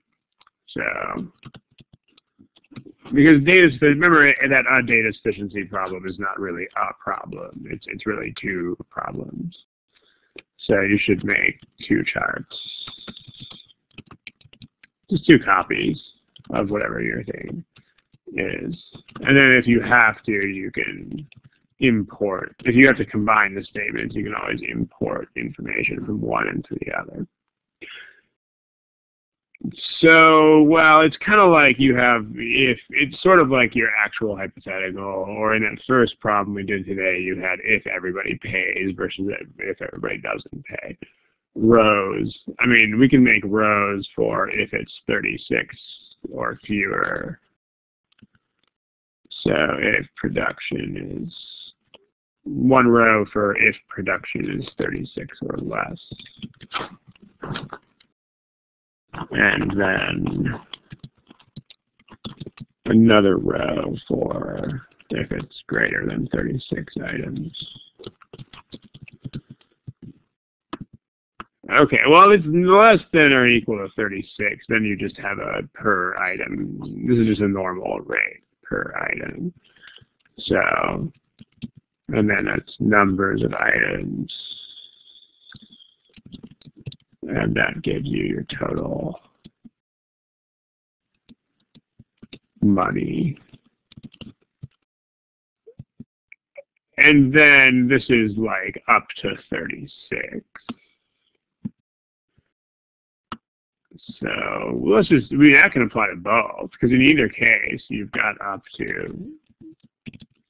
So. Because remember that a data sufficiency problem is not really a problem. It's really two problems. So you should make two charts, just two copies of whatever your thing is. And then if you have to, you can import. If you have to combine the statements, you can always import information from one into the other. So, well, it's kind of like you have, if it's sort of like your actual hypothetical, or in that first problem we did today, you had if everybody pays versus if everybody doesn't pay. Rows, I mean, we can make rows for if it's 36 or fewer. So if production is, one row for if production is 36 or less. And then another row for if it's greater than 36 items. Okay, well, if it's less than or equal to 36, then you just have a per item. This is just a normal rate per item. So, and then that's numbers of items. And that gives you your total money. And then this is like up to 36. So let's just, I mean, I can apply to both, because in either case, you've got up to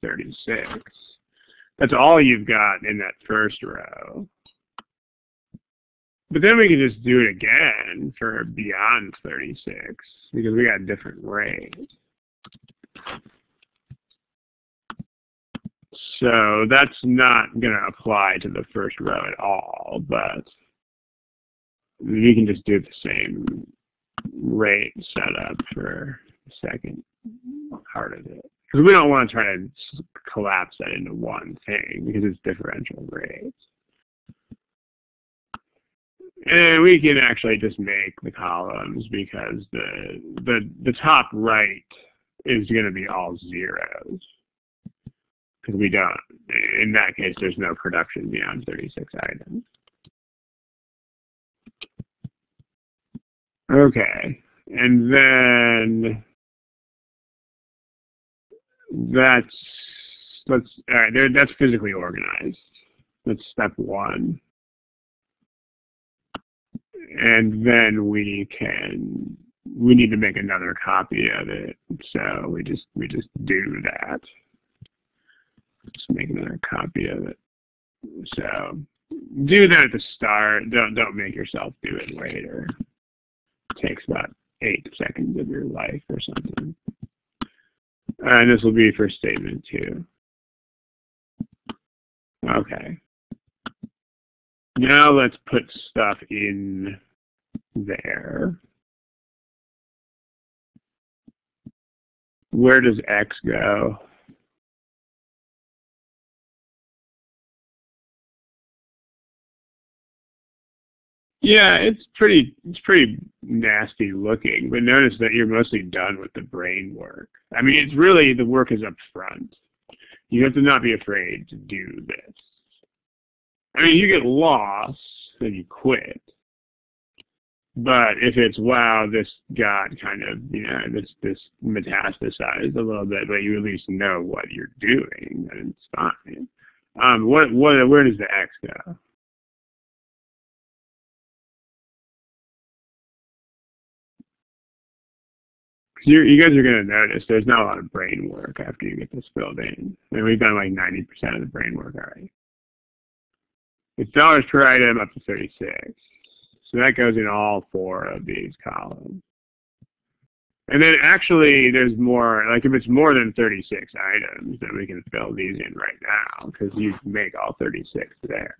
36. That's all you've got in that first row. But then we can just do it again for beyond 36, because we got a different rate. So that's not going to apply to the first row at all, but we can just do the same rate setup for the second part of it. Because we don't want to try to collapse that into one thing, because it's differential rates. And we can actually just make the columns, because the top right is going to be all zeros. Because we don't, in that case, there's no production beyond 36 items. Okay, and then that's physically organized. That's step one. And then we need to make another copy of it. So we just do that. Let's make another copy of it. So do that at the start. Don't make yourself do it later. It takes about 8 seconds of your life or something. And this will be for statement 2. Okay. Now let's put stuff in there. Where does X go? Yeah, it's pretty nasty looking, but notice that you're mostly done with the brain work. I mean, it's really, the work is up front. You have to not be afraid to do this. I mean, you get lost and you quit. But if it's, wow, this got kind of, you know, this metastasized a little bit, but you at least know what you're doing, then it's fine. Where does the X go? You guys are going to notice there's not a lot of brain work after you get this filled in. I mean, we've done like 90% of the brain work already. It's dollars per item up to 36. So that goes in all 4 of these columns. And then actually there's more, like if it's more than 36 items, then we can fill these in right now, because you make all 36 there.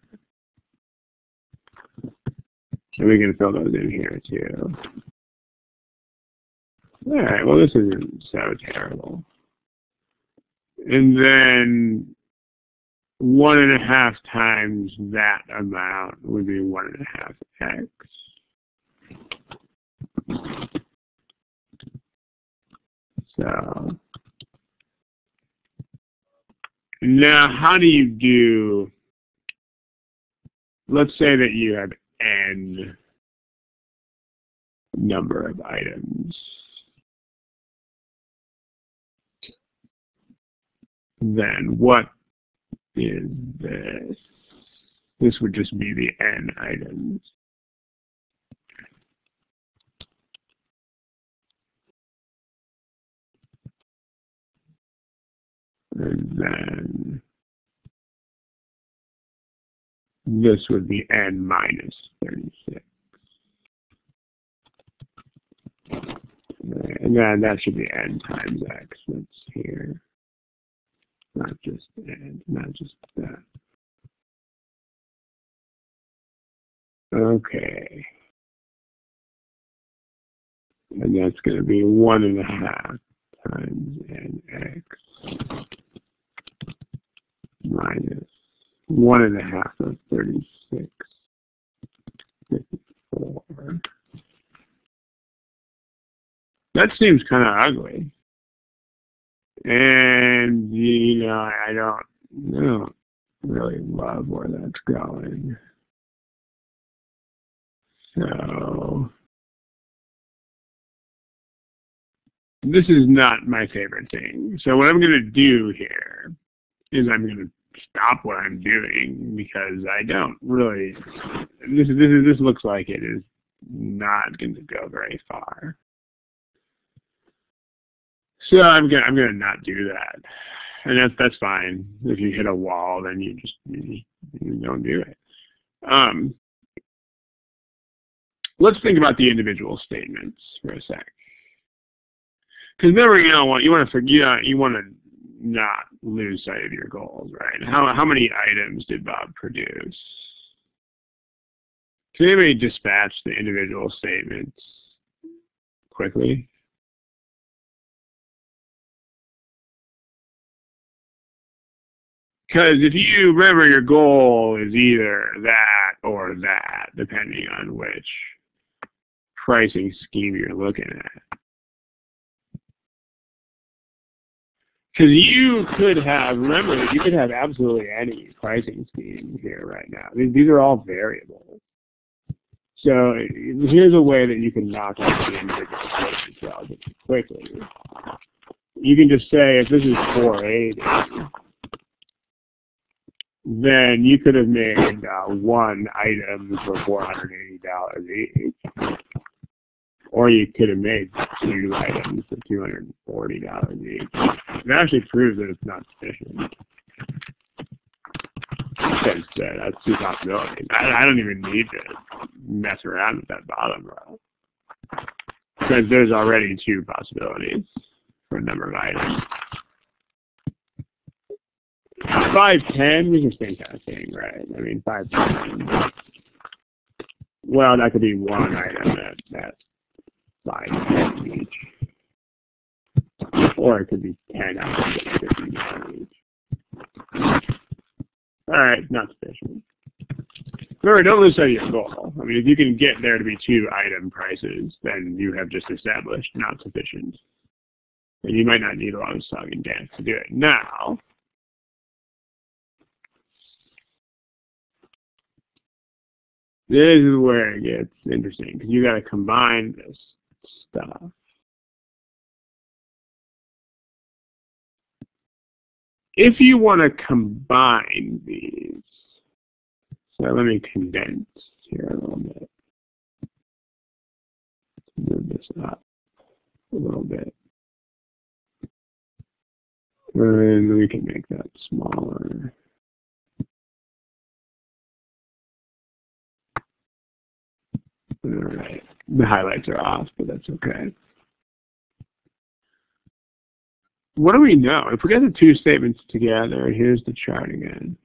And we can fill those in here too. All right, well, this isn't so terrible. And then 1.5 times that amount would be 1.5x. So now how do you do, let's say that you have n number of items. Then what is this? This would just be the n items. And then this would be n minus 36. And then that should be n times x. That's here. Not just that, not just that. Okay. And that's going to be 1.5 times nx minus 1.5 of 36, 54. That seems kind of ugly. And, you know, I don't really love where that's going. So this is not my favorite thing. So what I'm going to do here is I'm going to stop what I'm doing, because I don't really, this looks like it is not going to go very far. So I'm gonna not do that, and that's fine. If you hit a wall, then you don't do it. Let's think about the individual statements for a sec, because then you don't want you want to not lose sight of your goals, right? How many items did Bob produce? Can anybody dispatch the individual statements quickly? Because if you remember, your goal is either that or that, depending on which pricing scheme you're looking at. Because you could have, remember that you could have absolutely any pricing scheme here right now. These are all variables. So here's a way that you can knock out the individual statements relatively quickly. You can just say, if this is 480, then you could have made one item for $480 each, or you could have made two items for $240 each. It actually proves that it's not sufficient. Because that's two possibilities. I don't even need to mess around with that bottom row, because there's already two possibilities for a number of items. 510, we can think that thing, right? I mean, 510. Well, that could be one item that's 510 each. Or it could be 10 items at $50 each. All right, not sufficient. Remember, don't lose sight of your goal. I mean, if you can get there to be two item prices, then you have just established not sufficient. And you might not need a lot of song and dance to do it. Now, this is where it gets interesting, because you got to combine this stuff. If you want to combine these, so let me condense here a little bit. Move this up a little bit. And we can make that smaller. All right, the highlights are off, but that's okay. What do we know? If we get the two statements together, here's the chart again.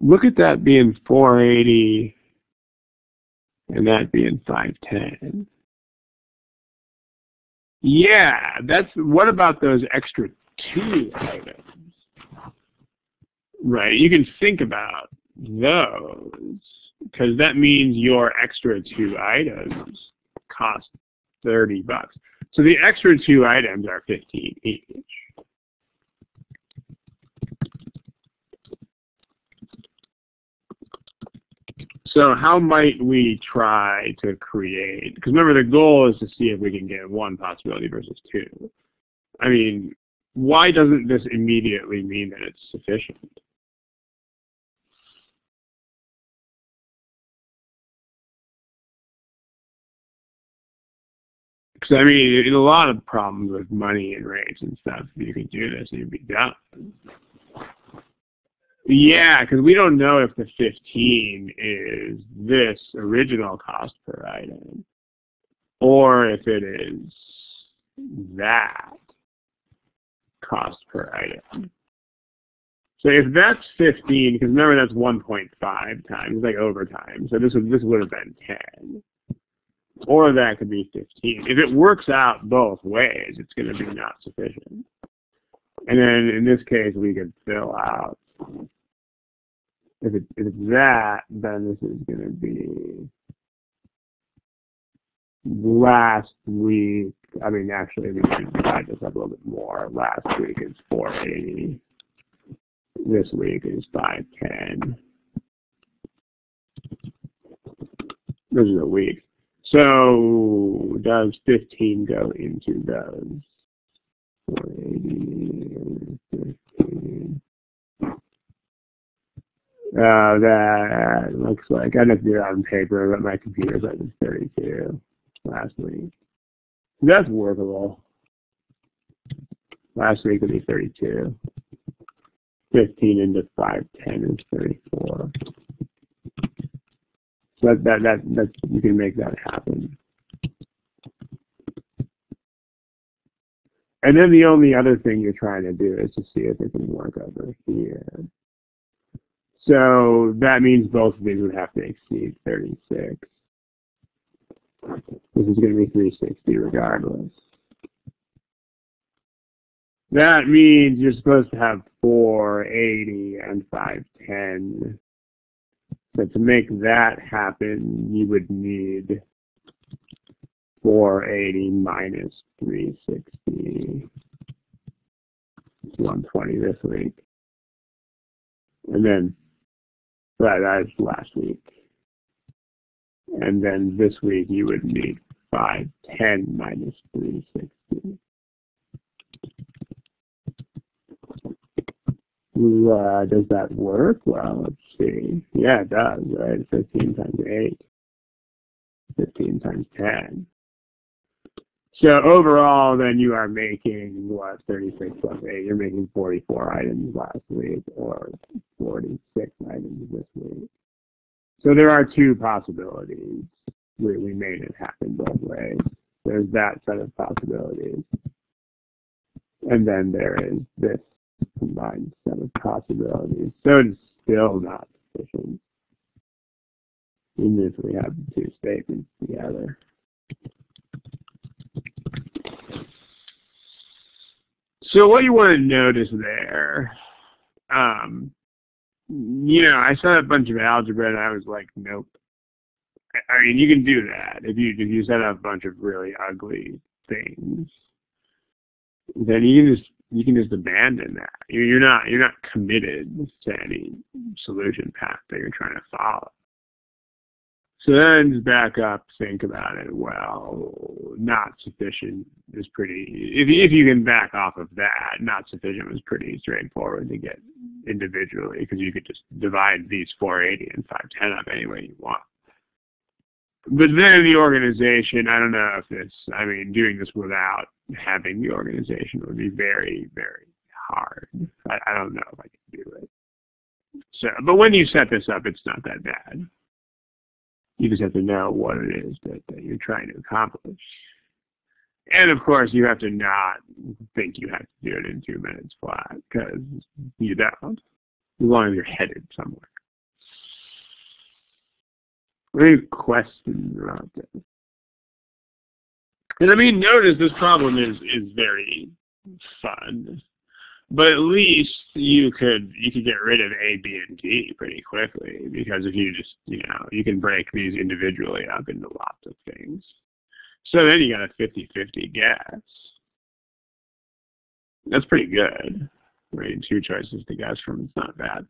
Look at that being 480 and that being 510. Yeah, that's, what about those extra two items? Right, you can think about those, because that means your extra two items cost $30. So the extra two items are 15 each. So how might we try to create, because remember the goal is to see if we can get one possibility versus two. I mean, why doesn't this immediately mean that it's sufficient? Because, I mean, in a lot of problems with money and rates and stuff, if you could do this, you'd be done. Yeah, because we don't know if the 15 is this original cost per item or if it is that cost per item. So if that's 15, because remember that's 1.5 times, like overtime, so this would have been 10. Or that could be 15. If it works out both ways, it's going to be not sufficient. And then in this case, we could fill out. If it's that, then this is going to be last week. I mean, actually, we should divide this up a little bit more. Last week is 480. This week is 510. This is a week. So does 15 go into those? 480, 15. That looks like, I don't know if you do it on paper, but my computer's like 32 last week. That's workable. Last week would be 32. 15 into 510 is 34. So you can make that happen. And then the only other thing you're trying to do is to see if it can work over here. So that means both of these would have to exceed 36. This is going to be 360 regardless. That means you're supposed to have 480 and 510. So to make that happen, you would need 480 minus 360. It's 120 this week. And then that is last week. And then this week you would need 510 minus 360. Does that work? Well, let's see. Yeah, it does, right? 15 times 8, 15 times 10. So overall, then you are making what, 36 plus 8? You're making 44 items last week or 46 items this week. So there are two possibilities. We made it happen both ways. There's that set of possibilities. And then there is this combined set of possibilities. So it's still not sufficient. Even if we have the two statements together. So what you want to notice there, you know, I saw a bunch of algebra and I was like, nope. I mean, you can do that if you set up a bunch of really ugly things. Then you can just abandon that. You're not committed to any solution path that you're trying to follow. So then just back up, think about it. Well, not sufficient is pretty, if you can back off of that, not sufficient was pretty straightforward to get individually, because you could just divide these 480 and 510 up any way you want. But then the organization, I don't know if this, I mean, doing this without having the organization would be very, very hard. I don't know if I can do it. So, but when you set this up, it's not that bad. You just have to know what it is that you're trying to accomplish. And of course, you have to not think you have to do it in 2 minutes flat, because you don't, as long as you're headed somewhere. Any questions about this? And I mean, notice this problem is very fun, but at least you could get rid of A, B, and D pretty quickly, because if you just, you know, you can break these individually up into lots of things. So then you got a 50-50 guess. That's pretty good. Right, two choices to guess from, it's not bad.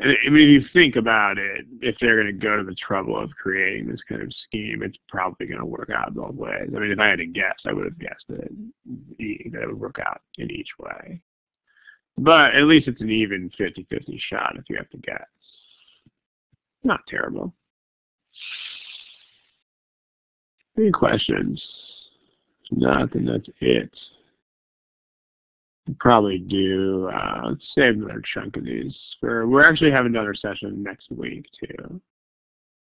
And I mean, if you think about it, if they're going to go to the trouble of creating this kind of scheme, it's probably going to work out both ways. I mean, if I had to guess, I would have guessed that it would work out in each way. But at least it's an even 50-50 shot if you have to guess. Not terrible. Any questions? Nothing, that's it. We'll probably do, let's save another chunk of these. We'll actually have another session next week, too.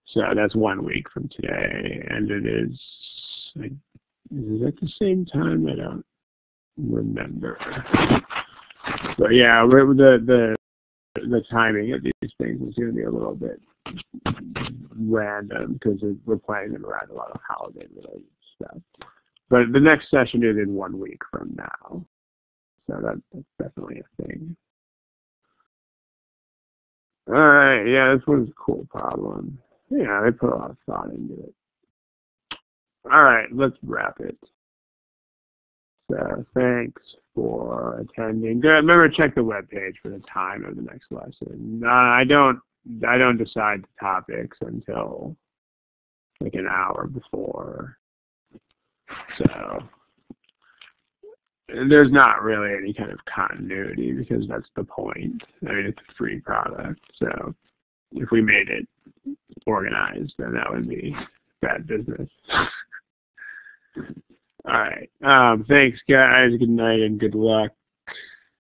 So that's 1 week from today. And it is it at the same time? I don't remember. But yeah, the timing of these things is going to be a little bit random, because we're planning around a lot of holiday-related stuff. But the next session is in 1 week from now, so that's definitely a thing. All right, yeah, this one's a cool problem. Yeah, they put a lot of thought into it. All right, let's wrap it. So thanks for attending. Good. Remember, check the web page for the time of the next lesson. I don't decide the topics until like an hour before. So there's not really any kind of continuity, because that's the point. I mean, it's a free product. So if we made it organized, then that would be bad business. All right. Thanks, guys. Good night and good luck.